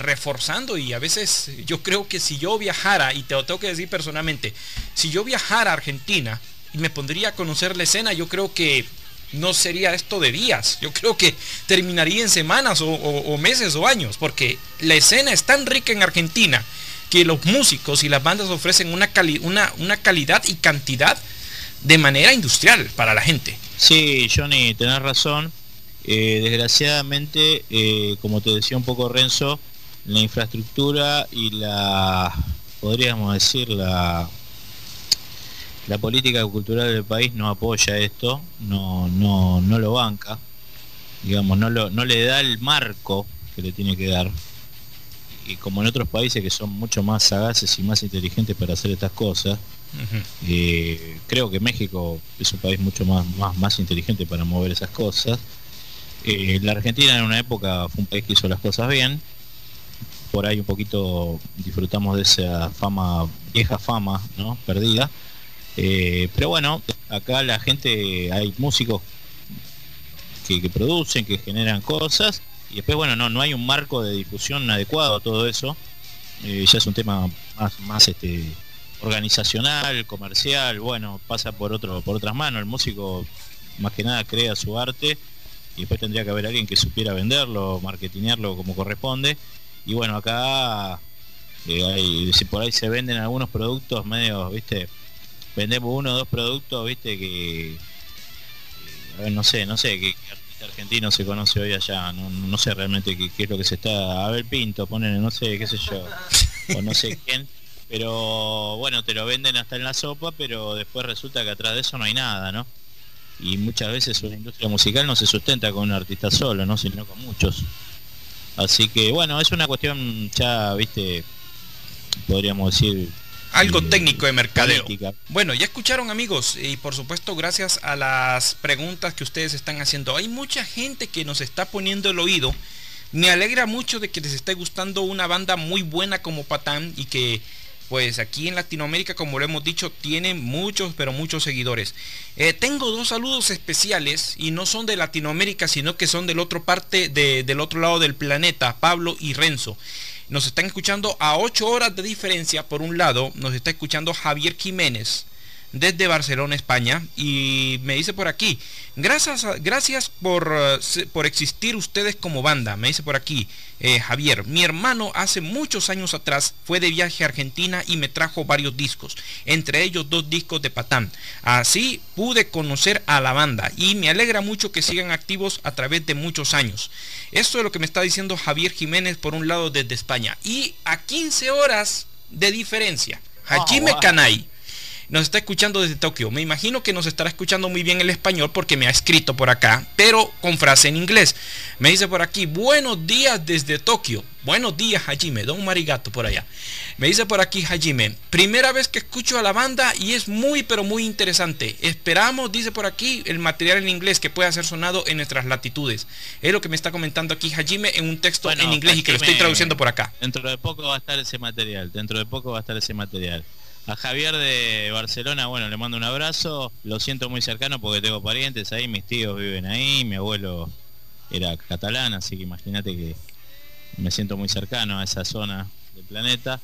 reforzando. Y a veces yo creo que si yo viajara, y te lo tengo que decir personalmente, si yo viajara a Argentina y me pondría a conocer la escena, yo creo que no sería esto de días, yo creo que terminaría en semanas o meses o años, porque la escena es tan rica en Argentina que los músicos y las bandas ofrecen una calidad y cantidad de manera industrial para la gente. Sí, Johnny, tenés razón. Desgraciadamente, como te decía un poco Renzo, la infraestructura y la, podríamos decir, la política cultural del país no apoya esto, no lo banca, digamos, no le da el marco que le tiene que dar. y como en otros países que son mucho más sagaces y más inteligentes para hacer estas cosas, creo que México es un país mucho más inteligente para mover esas cosas. La Argentina en una época fue un país que hizo las cosas bien. Por ahí un poquito disfrutamos de esa fama, vieja fama, ¿no? Perdida. Pero bueno, acá la gente, hay músicos que producen, que generan cosas, y después, bueno, no hay un marco de difusión adecuado a todo eso. Ya es un tema más organizacional, comercial, bueno, pasa por otras manos. El músico más que nada crea su arte, y después tendría que haber alguien que supiera venderlo, marketinearlo como corresponde. Y bueno, acá si por ahí se venden algunos productos medios, viste, vendemos uno o dos productos, viste, que a ver, no sé qué artista argentino se conoce hoy allá, no sé realmente qué es lo que se está, a ver, Pinto, ponen, no sé, qué sé yo, o no sé quién, pero bueno, te lo venden hasta en la sopa, pero después resulta que atrás de eso no hay nada, ¿no? Y muchas veces una industria musical no se sustenta con un artista solo, ¿no? Sino con muchos. Así que bueno, es una cuestión ya, viste, podríamos decir algo técnico de mercadeo. Política. Bueno, ya escucharon, amigos, y por supuesto gracias a las preguntas que ustedes están haciendo. Hay mucha gente que nos está poniendo el oído. Me alegra mucho de que les esté gustando una banda muy buena como Patán, y que pues aquí en Latinoamérica, como lo hemos dicho, tienen muchos, pero muchos seguidores. Tengo dos saludos especiales, y no son de Latinoamérica, sino que son del otro lado del planeta, Pablo y Renzo. Nos están escuchando a 8 horas de diferencia. Por un lado, nos está escuchando Javier Jiménez desde Barcelona, España, y me dice por aquí: gracias por existir ustedes como banda. Me dice por aquí, Javier, mi hermano hace muchos años atrás fue de viaje a Argentina y me trajo varios discos, entre ellos 2 discos de Patán. Así pude conocer a la banda, y me alegra mucho que sigan activos a través de muchos años. Esto es lo que me está diciendo Javier Jiménez, por un lado, desde España. Y a 15 horas de diferencia, Hajime Kanai nos está escuchando desde Tokio. Me imagino que nos estará escuchando muy bien el español, porque me ha escrito por acá, pero con frase en inglés. Me dice por aquí: buenos días desde Tokio. Buenos días, Hajime, don Marigato por allá. Me dice por aquí Hajime: primera vez que escucho a la banda y es muy, pero muy interesante. Esperamos, dice por aquí, el material en inglés que pueda ser sonado en nuestras latitudes. Es lo que me está comentando aquí Hajime en un texto, bueno, en inglés, Hajime, y que lo estoy traduciendo por acá. Dentro de poco va a estar ese material. A Javier de Barcelona, bueno, le mando un abrazo. Lo siento muy cercano porque tengo parientes ahí, mis tíos viven ahí, mi abuelo era catalán, así que imagínate que me siento muy cercano a esa zona del planeta.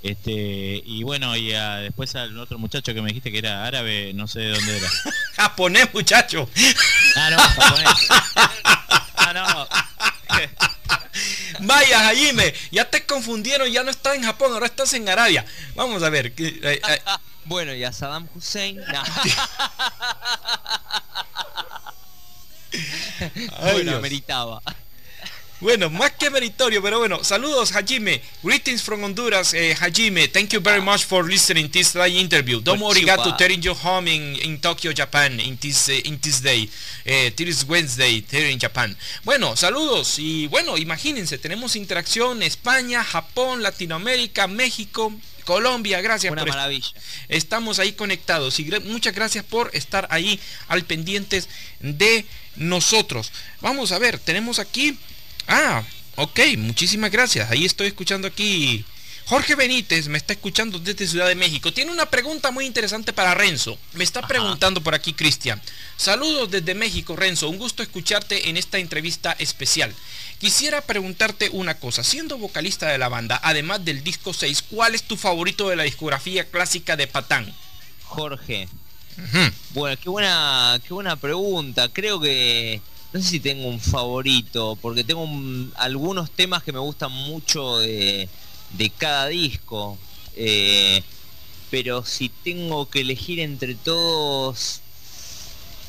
Y bueno, y después al otro muchacho que me dijiste que era árabe, no sé de dónde era. Japonés, muchacho. Ah, no, japonés. Vaya, Jaime, ya te confundieron, ya no estás en Japón, ahora estás en Arabia. Vamos a ver. Bueno, y a Saddam Hussein. No. Ay, bueno, Dios. Meritaba. Bueno, más que meritorio, pero bueno, saludos, Hajime. Greetings from Honduras, Hajime. Thank you very much for listening this live interview. Domo arigato, tearing your home in Tokyo, Japan, in this day. This Wednesday, tearing Japan. Bueno, saludos, y bueno, imagínense, tenemos interacción España, Japón, Latinoamérica, México, Colombia. Gracias. Una maravilla. Estamos ahí conectados, y muchas gracias por estar ahí al pendientes de nosotros. Vamos a ver, tenemos aquí... Ah, ok, muchísimas gracias. Ahí estoy escuchando aquí. Jorge Benítez me está escuchando desde Ciudad de México. Tiene una pregunta muy interesante para Renzo. Me está preguntando por aquí, Cristian. Saludos desde México, Renzo. Un gusto escucharte en esta entrevista especial. Quisiera preguntarte una cosa. Siendo vocalista de la banda, además del disco 6, ¿cuál es tu favorito de la discografía clásica de Patán? Jorge. Bueno, qué buena pregunta. Creo que... no sé si tengo un favorito, porque tengo algunos temas que me gustan mucho de cada disco, pero si tengo que elegir entre todos,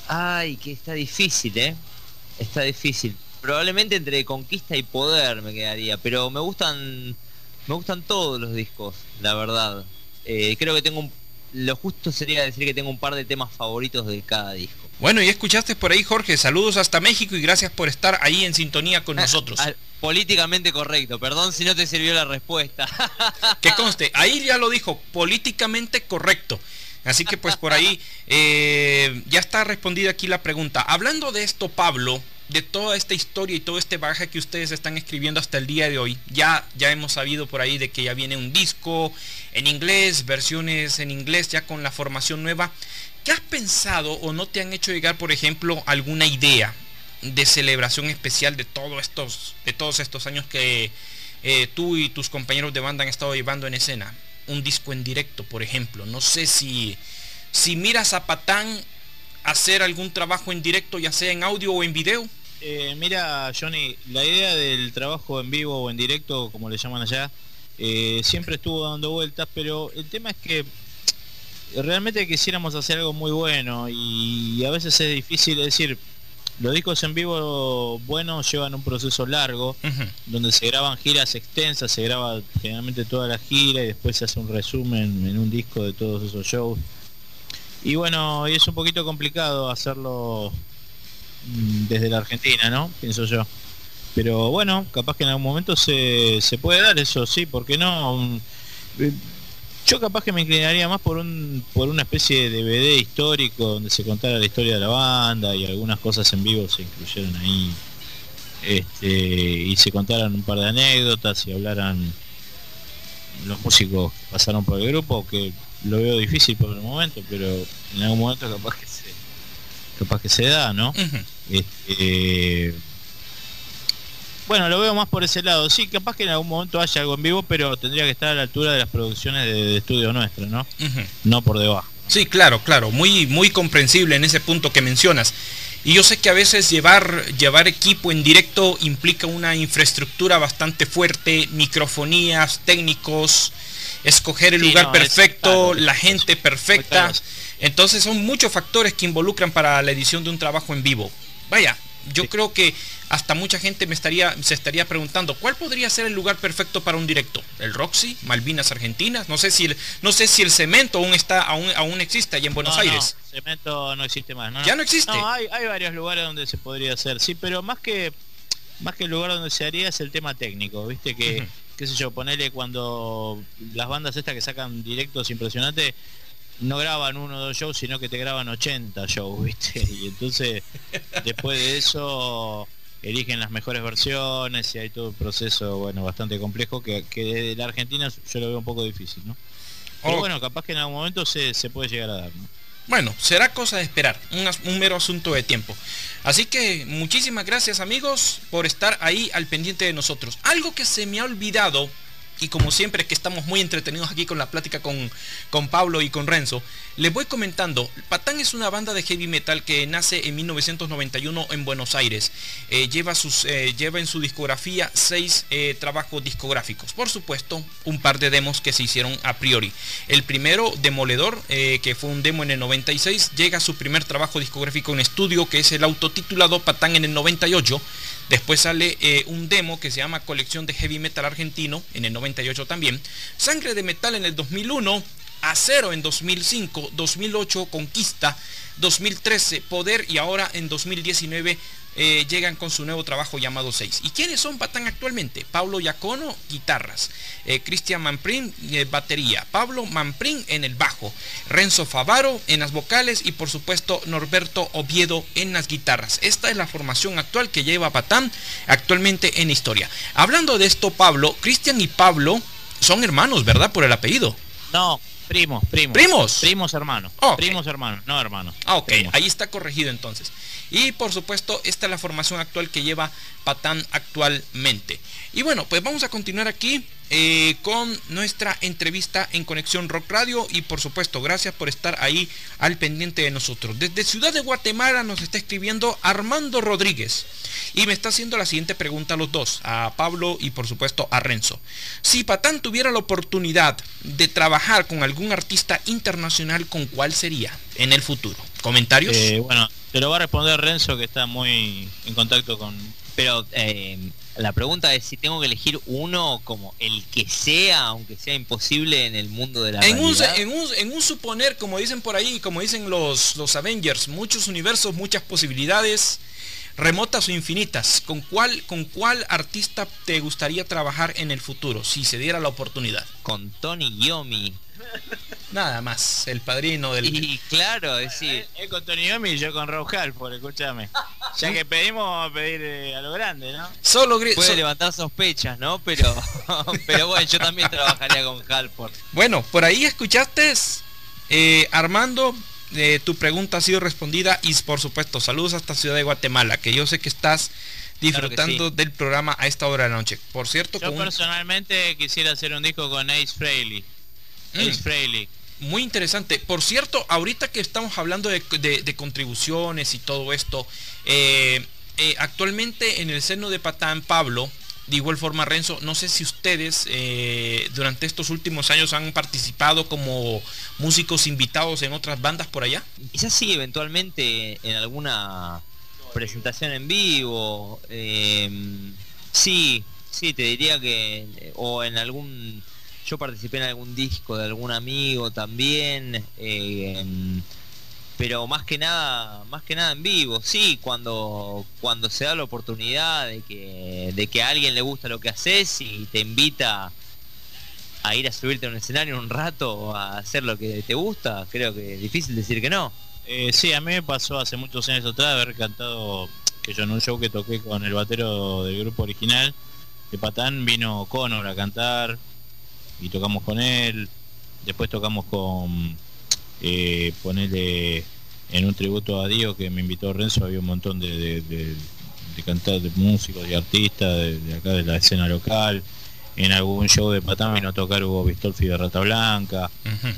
ay, que está difícil, está difícil. Probablemente entre Conquista y Poder me quedaría, pero me gustan todos los discos, la verdad. Creo que lo justo sería decir que tengo un par de temas favoritos de cada disco. Bueno, y escuchaste por ahí, Jorge, saludos hasta México y gracias por estar ahí en sintonía con nosotros. Políticamente correcto, perdón si no te sirvió la respuesta. Que conste, ahí ya lo dijo, políticamente correcto. Así que pues por ahí ya está respondida aquí la pregunta. Hablando de esto, Pablo, de toda esta historia y todo este bagaje que ustedes están escribiendo hasta el día de hoy, ya hemos sabido por ahí de que ya viene un disco en inglés, versiones en inglés ya con la formación nueva. ¿Qué has pensado o no te han hecho llegar, por ejemplo, alguna idea de celebración especial de todos estos años que tú y tus compañeros de banda han estado llevando en escena? Un disco en directo, por ejemplo. No sé si miras a Patán hacer algún trabajo en directo, ya sea en audio o en video. Mira, Johnny, la idea del trabajo en vivo o en directo, como le llaman allá, siempre estuvo dando vueltas, pero el tema es que realmente quisiéramos hacer algo muy bueno y a veces es difícil. Es decir, los discos en vivo buenos llevan un proceso largo, donde se graban giras extensas, se graba generalmente toda la gira y después se hace un resumen en un disco de todos esos shows. Y bueno, y es un poquito complicado hacerlo desde la Argentina, ¿no? Pienso yo. Pero bueno, capaz que en algún momento se puede dar eso, sí, ¿por qué no? Yo capaz que me inclinaría más por una especie de DVD histórico donde se contara la historia de la banda y algunas cosas en vivo se incluyeron ahí, y se contaran un par de anécdotas y hablaran los músicos que pasaron por el grupo, que lo veo difícil por el momento, pero en algún momento capaz que se da, ¿no? Bueno, lo veo más por ese lado. Sí, capaz que en algún momento haya algo en vivo, pero tendría que estar a la altura de las producciones de estudio nuestro, ¿no? No por debajo. Sí, claro. Muy, muy comprensible en ese punto que mencionas. Y yo sé que a veces llevar equipo en directo implica una infraestructura bastante fuerte, microfonías, técnicos, escoger el lugar perfecto, la gente perfecta. Entonces son muchos factores que involucran para la edición de un trabajo en vivo. Vaya, yo creo que hasta mucha gente se estaría preguntando, ¿cuál podría ser el lugar perfecto para un directo? ¿El Roxy? ¿Malvinas Argentinas? No sé si el Cemento aún existe allá en Buenos Aires. No, Cemento no existe más, ¿no? Ya no existe. No, hay varios lugares donde se podría hacer, sí, pero más que el lugar donde se haría es el tema técnico, ¿viste? Que, qué sé yo, ponele cuando las bandas estas que sacan directos impresionantes, no graban 1 o 2 shows, sino que te graban 80 shows, ¿viste? Y entonces, después de eso, eligen las mejores versiones y hay todo un proceso, bueno, bastante complejo que desde la Argentina yo lo veo un poco difícil, ¿no? Pero bueno, capaz que en algún momento se puede llegar a dar, ¿no? Bueno, será cosa de esperar, un mero asunto de tiempo. Así que muchísimas gracias, amigos, por estar ahí al pendiente de nosotros. Algo que se me ha olvidado, y como siempre que estamos muy entretenidos aquí con la plática con Pablo y con Renzo, les voy comentando. Patán es una banda de heavy metal que nace en 1991 en Buenos Aires. Lleva en su discografía 6 trabajos discográficos. Por supuesto, un par de demos que se hicieron a priori. El primero, Demoledor, que fue un demo en el 96, llega a su primer trabajo discográfico en estudio, que es el autotitulado Patán, en el 98. Después sale un demo que se llama Colección de Heavy Metal Argentino en el 98 también. Sangre de Metal en el 2001, Acero en 2005, 2008 Conquista, 2013 Poder y ahora en 2019 llegan con su nuevo trabajo llamado 6. ¿Y quiénes son Patán actualmente? Pablo Iacono, guitarras, Cristian Manprin, batería, Pablo Manprin en el bajo, Renzo Favaro en las vocales y por supuesto Norberto Oviedo en las guitarras. Esta es la formación actual que lleva Patán actualmente en historia. Hablando de esto, Pablo, Cristian y Pablo son hermanos, ¿verdad? Por el apellido. No, primos. Primos hermanos. Ah, ok, primos. Ahí está corregido entonces. Y por supuesto, esta es la formación actual que lleva Patán actualmente. Y bueno, pues vamos a continuar aquí con nuestra entrevista en Conexión Rock Radio. Y por supuesto, gracias por estar ahí al pendiente de nosotros. Desde Ciudad de Guatemala nos está escribiendo Armando Rodríguez. Y me está haciendo la siguiente pregunta a los dos, a Pablo y por supuesto a Renzo. Si Patán tuviera la oportunidad de trabajar con algún artista internacional, ¿con cuál sería en el futuro? ¿Comentarios? Bueno, te lo va a responder Renzo, que está muy en contacto con... Pero La pregunta es si tengo que elegir uno como el que sea, aunque sea imposible en el mundo de la realidad. En un suponer, como dicen por ahí, como dicen los Avengers, muchos universos, muchas posibilidades, remotas o infinitas. ¿Con cuál artista te gustaría trabajar en el futuro, si se diera la oportunidad? Con Tony Iommi. Nada más, el padrino del... Y claro, es decir... con Tony Iommi y yo con Rob Halford, escúchame. Ya que pedimos, vamos a pedir a lo grande, ¿no? Puede levantar sospechas, ¿no? Pero bueno, yo también trabajaría con Halford. Bueno, por ahí escuchaste, Armando, tu pregunta ha sido respondida. Y por supuesto, saludos hasta Ciudad de Guatemala, que yo sé que estás disfrutando del programa a esta hora de la noche. Por cierto, yo personalmente quisiera hacer un disco con Ace Frehley. Ace Frehley. Muy interesante. Por cierto, ahorita que estamos hablando de contribuciones y todo esto, actualmente en el seno de Patán, Pablo, de igual forma Renzo, no sé si ustedes durante estos últimos años han participado como músicos invitados en otras bandas por allá. Quizás sí, eventualmente en alguna presentación en vivo. Sí, te diría que... O en algún... Yo participé en algún disco de algún amigo también, pero más que nada en vivo, sí, cuando se da la oportunidad de que a alguien le gusta lo que haces y te invita a ir a subirte a un escenario un rato a hacer lo que te gusta, creo que es difícil decir que no. Sí, a mí me pasó hace muchos años atrás haber cantado, que yo en un show que toqué con el batero del grupo original de Patán, vino Connor a cantar y tocamos con él. Después tocamos con ponerle en un tributo a Dio, que me invitó Renzo. Había un montón de cantantes, de músicos, de artistas de acá de la escena local. En algún show de Patán vino a tocar Hugo Bistolfi de Rata Blanca.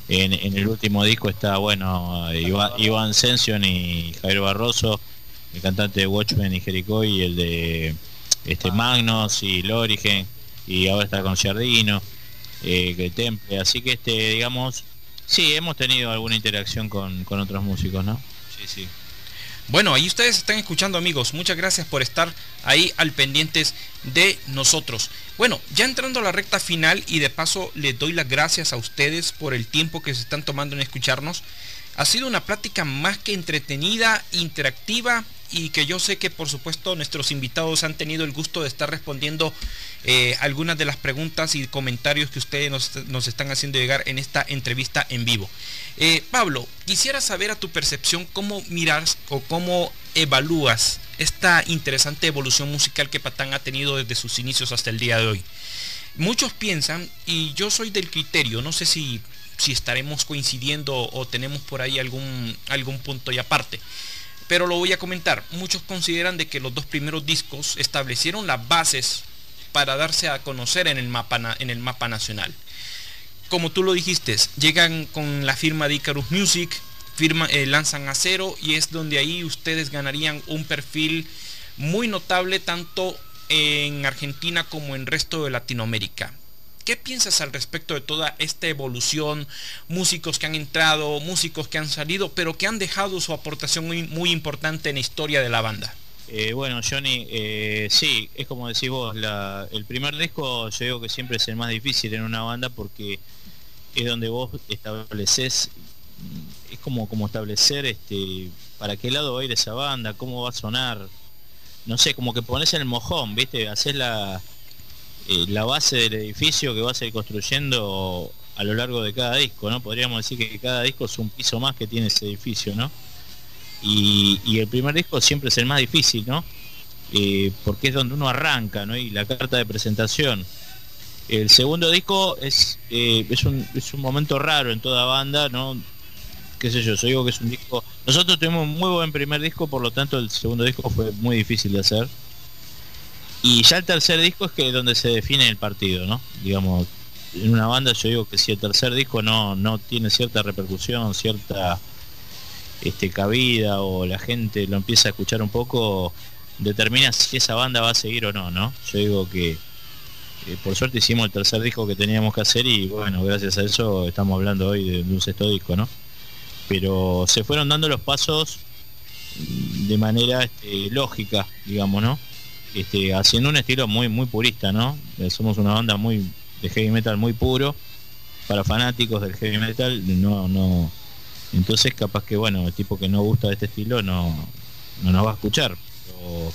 En el último disco está, bueno, Iván Sension y Jairo Barroso, el cantante de Watchmen y Jericó, y el de Magnus y Lorigen, y ahora está con Giardino, que Temple, así que digamos, sí, hemos tenido alguna interacción con otros músicos, ¿no? Sí. Bueno, ahí ustedes están escuchando, amigos. Muchas gracias por estar ahí al pendientes de nosotros. Bueno, ya entrando a la recta final, y de paso les doy las gracias a ustedes por el tiempo que se están tomando en escucharnos. Ha sido una plática más que entretenida, interactiva, y que yo sé que por supuesto nuestros invitados han tenido el gusto de estar respondiendo algunas de las preguntas y comentarios que ustedes nos están haciendo llegar en esta entrevista en vivo. Pablo, quisiera saber a tu percepción cómo miras o cómo evalúas esta interesante evolución musical que Patán ha tenido desde sus inicios hasta el día de hoy. Muchos piensan, y yo soy del criterio, no sé si estaremos coincidiendo o tenemos por ahí algún punto y aparte, pero lo voy a comentar. Muchos consideran de que los dos primeros discos establecieron las bases para darse a conocer en el mapa nacional. Como tú lo dijiste, llegan con la firma de Icarus Music, lanzan Acero, y es donde ahí ustedes ganarían un perfil muy notable tanto en Argentina como en el resto de Latinoamérica. ¿Qué piensas al respecto de toda esta evolución? Músicos que han entrado, músicos que han salido, pero que han dejado su aportación muy, muy importante en la historia de la banda. Bueno, Johnny, sí, es como decís vos, el primer disco yo digo que siempre es el más difícil en una banda, porque es donde vos estableces, es como establecer para qué lado va a ir esa banda, cómo va a sonar, no sé, como que pones el mojón, ¿viste? Haces la base del edificio que vas a ir construyendo a lo largo de cada disco, ¿no? Podríamos decir que cada disco es un piso más que tiene ese edificio, ¿no? Y el primer disco siempre es el más difícil, ¿no? Porque es donde uno arranca, ¿no? Y la carta de presentación. El segundo disco es un momento raro en toda banda, ¿no? Qué sé yo digo que es un disco... Nosotros tuvimos un muy buen primer disco, por lo tanto el segundo disco fue muy difícil de hacer. Y ya el tercer disco es que donde se define el partido, ¿no? Digamos, en una banda yo digo que si el tercer disco no tiene cierta repercusión, cierta cabida, o la gente lo empieza a escuchar un poco, determina si esa banda va a seguir o no, ¿no? Yo digo que por suerte hicimos el tercer disco que teníamos que hacer, y bueno, gracias a eso estamos hablando hoy de un sexto disco, ¿no? Pero se fueron dando los pasos de manera lógica, digamos, ¿no? haciendo un estilo muy muy purista, ¿no? Somos una banda muy de heavy metal muy puro, para fanáticos del heavy metal, no. Entonces capaz que bueno, el tipo que no gusta de este estilo no nos va a escuchar. Pero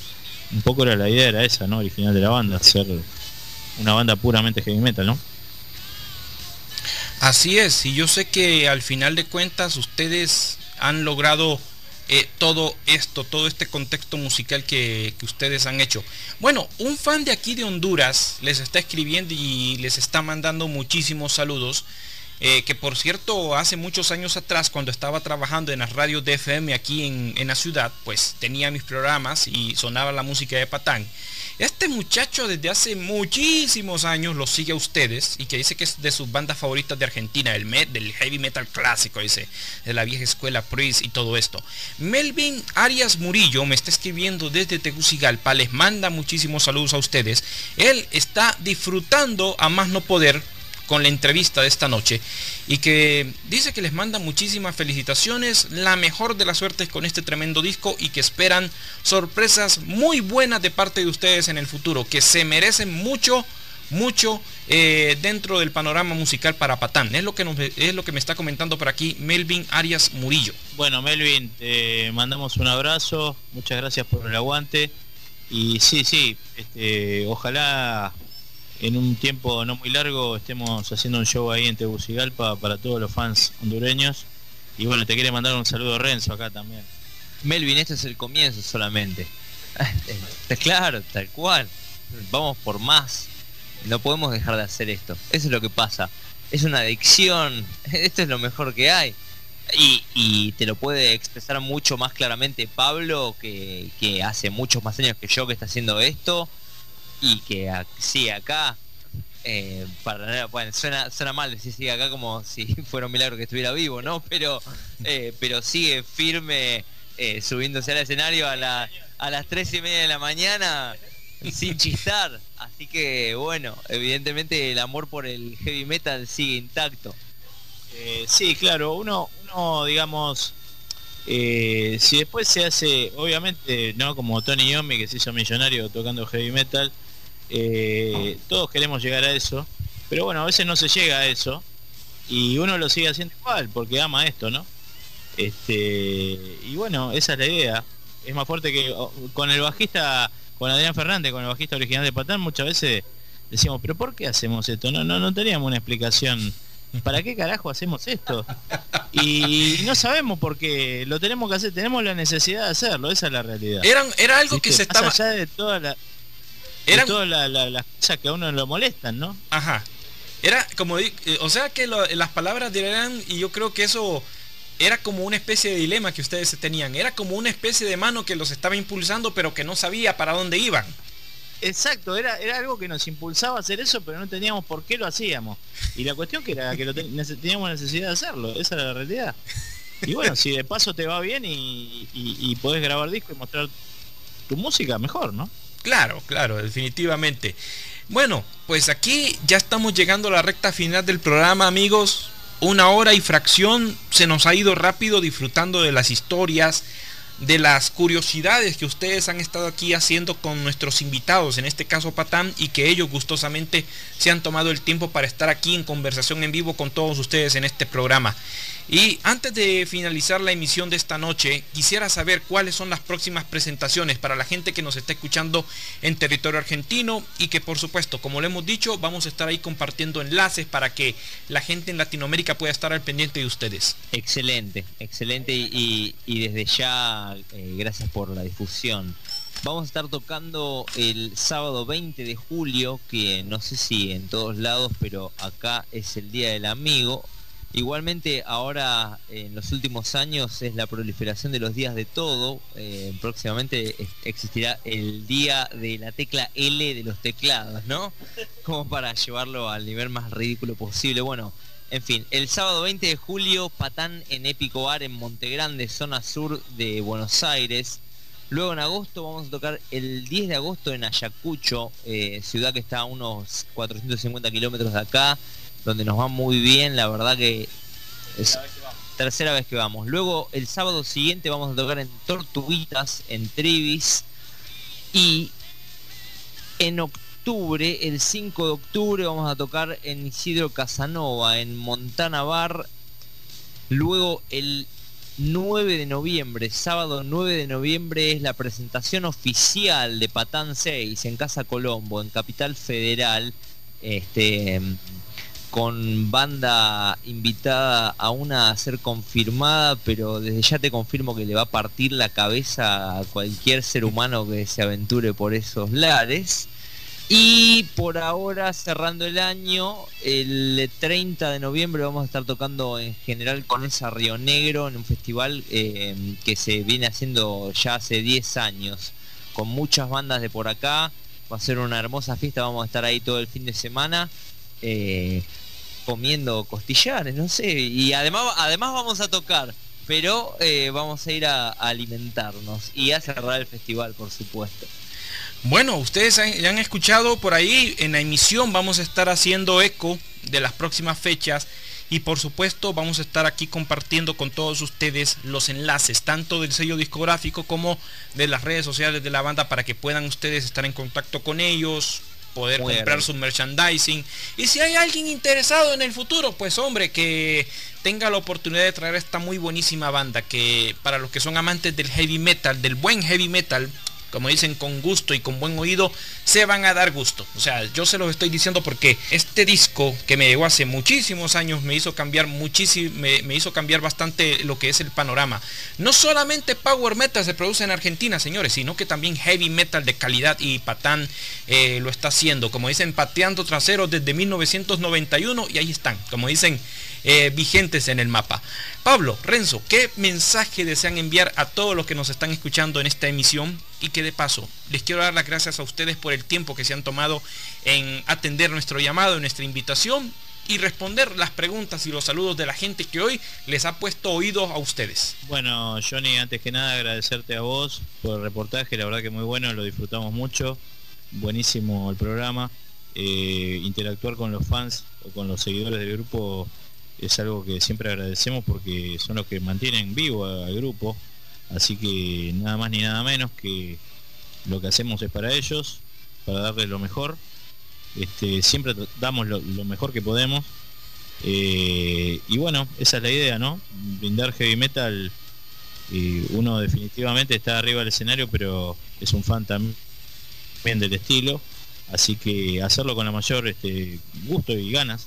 un poco era la idea, era esa, ¿no? Original de la banda, hacer una banda puramente heavy metal, ¿no? Así es, y yo sé que al final de cuentas ustedes han logrado todo este contexto musical que ustedes han hecho. Bueno, un fan de aquí de Honduras les está escribiendo y les está mandando muchísimos saludos, que por cierto, hace muchos años atrás, cuando estaba trabajando en las radios de FM aquí en la ciudad, pues tenía mis programas y sonaba la música de Patán. Este muchacho desde hace muchísimos años los sigue a ustedes y que dice que es de sus bandas favoritas de Argentina, del heavy metal clásico, dice, de la vieja escuela Priest y todo esto. Melvin Arias Murillo me está escribiendo desde Tegucigalpa, les manda muchísimos saludos a ustedes. Él está disfrutando a más no poder con la entrevista de esta noche y que dice que les manda muchísimas felicitaciones, la mejor de las suertes con este tremendo disco y que esperan sorpresas muy buenas de parte de ustedes en el futuro, que se merecen mucho dentro del panorama musical para Patán. Es lo que me está comentando por aquí Melvin Arias Murillo. Bueno, Melvin, te mandamos un abrazo, muchas gracias por el aguante y sí, ojalá en un tiempo no muy largo estemos haciendo un show ahí en Tegucigalpa para todos los fans hondureños. Y bueno, te quiere mandar un saludo Renzo acá también. Melvin, este es el comienzo solamente. Está claro, tal cual. Vamos por más. No podemos dejar de hacer esto. Eso es lo que pasa. Es una adicción. Esto es lo mejor que hay. Y te lo puede expresar mucho más claramente Pablo, que hace muchos más años que yo que está haciendo esto. Y que sí, acá bueno, suena mal decir sí, acá como si fuera un milagro que estuviera vivo, ¿no? Pero sigue firme, subiéndose al escenario a las 3:30 de la mañana sin chistar. Así que bueno, evidentemente el amor por el heavy metal sigue intacto. Sí, claro, uno digamos, si después se hace, obviamente, no como Tony Iommi, que se hizo millonario tocando heavy metal, todos queremos llegar a eso, pero bueno, a veces no se llega a eso y uno lo sigue haciendo igual porque ama esto, ¿no? Y bueno, esa es la idea. Es más fuerte que con el bajista, con Adrián Fernández, con el bajista original de Patán, muchas veces decíamos, pero ¿por qué hacemos esto? No teníamos una explicación. ¿Para qué carajo hacemos esto? Y no sabemos por qué lo tenemos que hacer, tenemos la necesidad de hacerlo, esa es la realidad. Era algo que se estaba... Más allá de todas las cosas que a uno lo molestan, ¿no? Ajá. Era como... O sea que las palabras dirán, y yo creo que eso era como una especie de dilema que ustedes tenían. Era como una especie de mano que los estaba impulsando, pero que no sabía para dónde iban. Exacto, era algo que nos impulsaba a hacer eso, pero no teníamos por qué lo hacíamos. Y la cuestión que era que teníamos necesidad de hacerlo, esa era la realidad. Y bueno, si de paso te va bien y podés grabar disco y mostrar tu música, mejor, ¿no? Claro, definitivamente. Bueno, pues aquí ya estamos llegando a la recta final del programa, amigos. 1 hora y fracción, se nos ha ido rápido disfrutando de las historias, de las curiosidades que ustedes han estado aquí haciendo con nuestros invitados, en este caso Patán, y que ellos gustosamente se han tomado el tiempo para estar aquí en conversación en vivo con todos ustedes en este programa. Y antes de finalizar la emisión de esta noche, quisiera saber cuáles son las próximas presentaciones para la gente que nos está escuchando en territorio argentino y que, por supuesto, como lo hemos dicho, vamos a estar ahí compartiendo enlaces para que la gente en Latinoamérica pueda estar al pendiente de ustedes. Excelente y desde ya gracias por la difusión. Vamos a estar tocando el sábado 20 de julio, que no sé si en todos lados, pero acá es el Día del Amigo. Igualmente ahora en los últimos años es la proliferación de los días de todo. Próximamente existirá el día de la tecla L de los teclados, ¿no? Como para llevarlo al nivel más ridículo posible. Bueno, en fin, el sábado 20 de julio, Patán en Épico Bar en Monte Grande, zona sur de Buenos Aires. Luego en agosto vamos a tocar el 10 de agosto en Ayacucho, ciudad que está a unos 450 kilómetros de acá, donde nos va muy bien, la verdad que es tercera vez que vamos. Luego el sábado siguiente vamos a tocar en Tortuguitas, en Trivis, y en octubre, el 5 de octubre, vamos a tocar en Isidro Casanova, en Montana Bar. Luego el 9 de noviembre, sábado 9 de noviembre, es la presentación oficial de Patán 6 en Casa Colombo, en Capital Federal, con banda invitada aún a ser confirmada, pero desde ya te confirmo que le va a partir la cabeza a cualquier ser humano que se aventure por esos lares. Y por ahora, cerrando el año, el 30 de noviembre vamos a estar tocando en General Conesa Río Negro, en un festival que se viene haciendo ya hace 10 años, con muchas bandas de por acá. Va a ser una hermosa fiesta, vamos a estar ahí todo el fin de semana, comiendo costillares, no sé. Y además vamos a tocar, pero vamos a ir a alimentarnos y a cerrar el festival, por supuesto. Bueno, ustedes ya han escuchado por ahí, en la emisión vamos a estar haciendo eco de las próximas fechas y por supuesto vamos a estar aquí compartiendo con todos ustedes los enlaces, tanto del sello discográfico como de las redes sociales de la banda, para que puedan ustedes estar en contacto con ellos, poder comprar su merchandising. Y si hay alguien interesado en el futuro, pues hombre, que tenga la oportunidad de traer esta muy buenísima banda, que para los que son amantes del heavy metal, del buen heavy metal, como dicen, con gusto y con buen oído, se van a dar gusto. O sea, yo se los estoy diciendo porque este disco que me llegó hace muchísimos años me hizo cambiar muchísimo, me hizo cambiar bastante lo que es el panorama. No solamente power metal se produce en Argentina, señores, sino que también heavy metal de calidad, y Patán lo está haciendo, como dicen, pateando traseros desde 1991, y ahí están, como dicen, vigentes en el mapa. Pablo, Renzo, ¿qué mensaje desean enviar a todos los que nos están escuchando en esta emisión? Y que de paso, les quiero dar las gracias a ustedes por el tiempo que se han tomado en atender nuestro llamado, nuestra invitación, y responder las preguntas y los saludos de la gente que hoy les ha puesto oídos a ustedes. Bueno, Johnny, antes que nada agradecerte a vos por el reportaje, la verdad que muy bueno, lo disfrutamos mucho, buenísimo el programa. Interactuar con los fans o con los seguidores del grupo es algo que siempre agradecemos, porque son los que mantienen vivo al grupo. Así que nada más ni nada menos que lo que hacemos es para ellos, para darles lo mejor. Siempre damos lo mejor que podemos, y bueno, esa es la idea, ¿no? Brindar heavy metal. Uno definitivamente está arriba del escenario, pero es un fan también del estilo, así que hacerlo con la mayor gusto y ganas.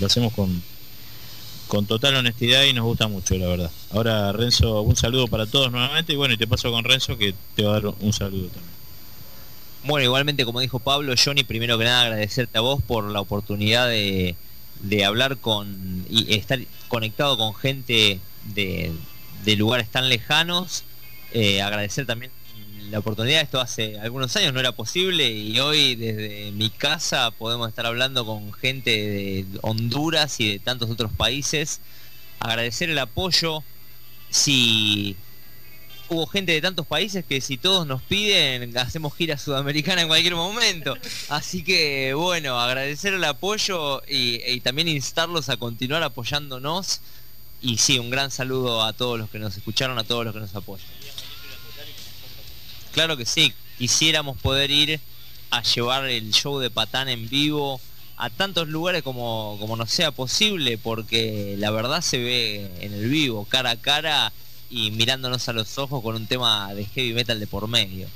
Lo hacemos con total honestidad y nos gusta mucho, la verdad. Ahora, Renzo, un saludo para todos nuevamente, y bueno, y te paso con Renzo, que te va a dar un saludo también. Bueno, igualmente, como dijo Pablo, Johnny, primero que nada agradecerte a vos por la oportunidad de hablar con y estar conectado con gente de lugares tan lejanos. Agradecer también la oportunidad. Esto hace algunos años no era posible, y hoy desde mi casa podemos estar hablando con gente de Honduras y de tantos otros países. Agradecer el apoyo. Si hubo gente de tantos países que si todos nos piden, hacemos gira sudamericana en cualquier momento. Así que bueno, agradecer el apoyo y también instarlos a continuar apoyándonos. Y sí, un gran saludo a todos los que nos escucharon, a todos los que nos apoyan. Claro que sí, quisiéramos poder ir a llevar el show de Patán en vivo a tantos lugares como nos sea posible, porque la verdad se ve en el vivo, cara a cara y mirándonos a los ojos, con un tema de heavy metal de por medio.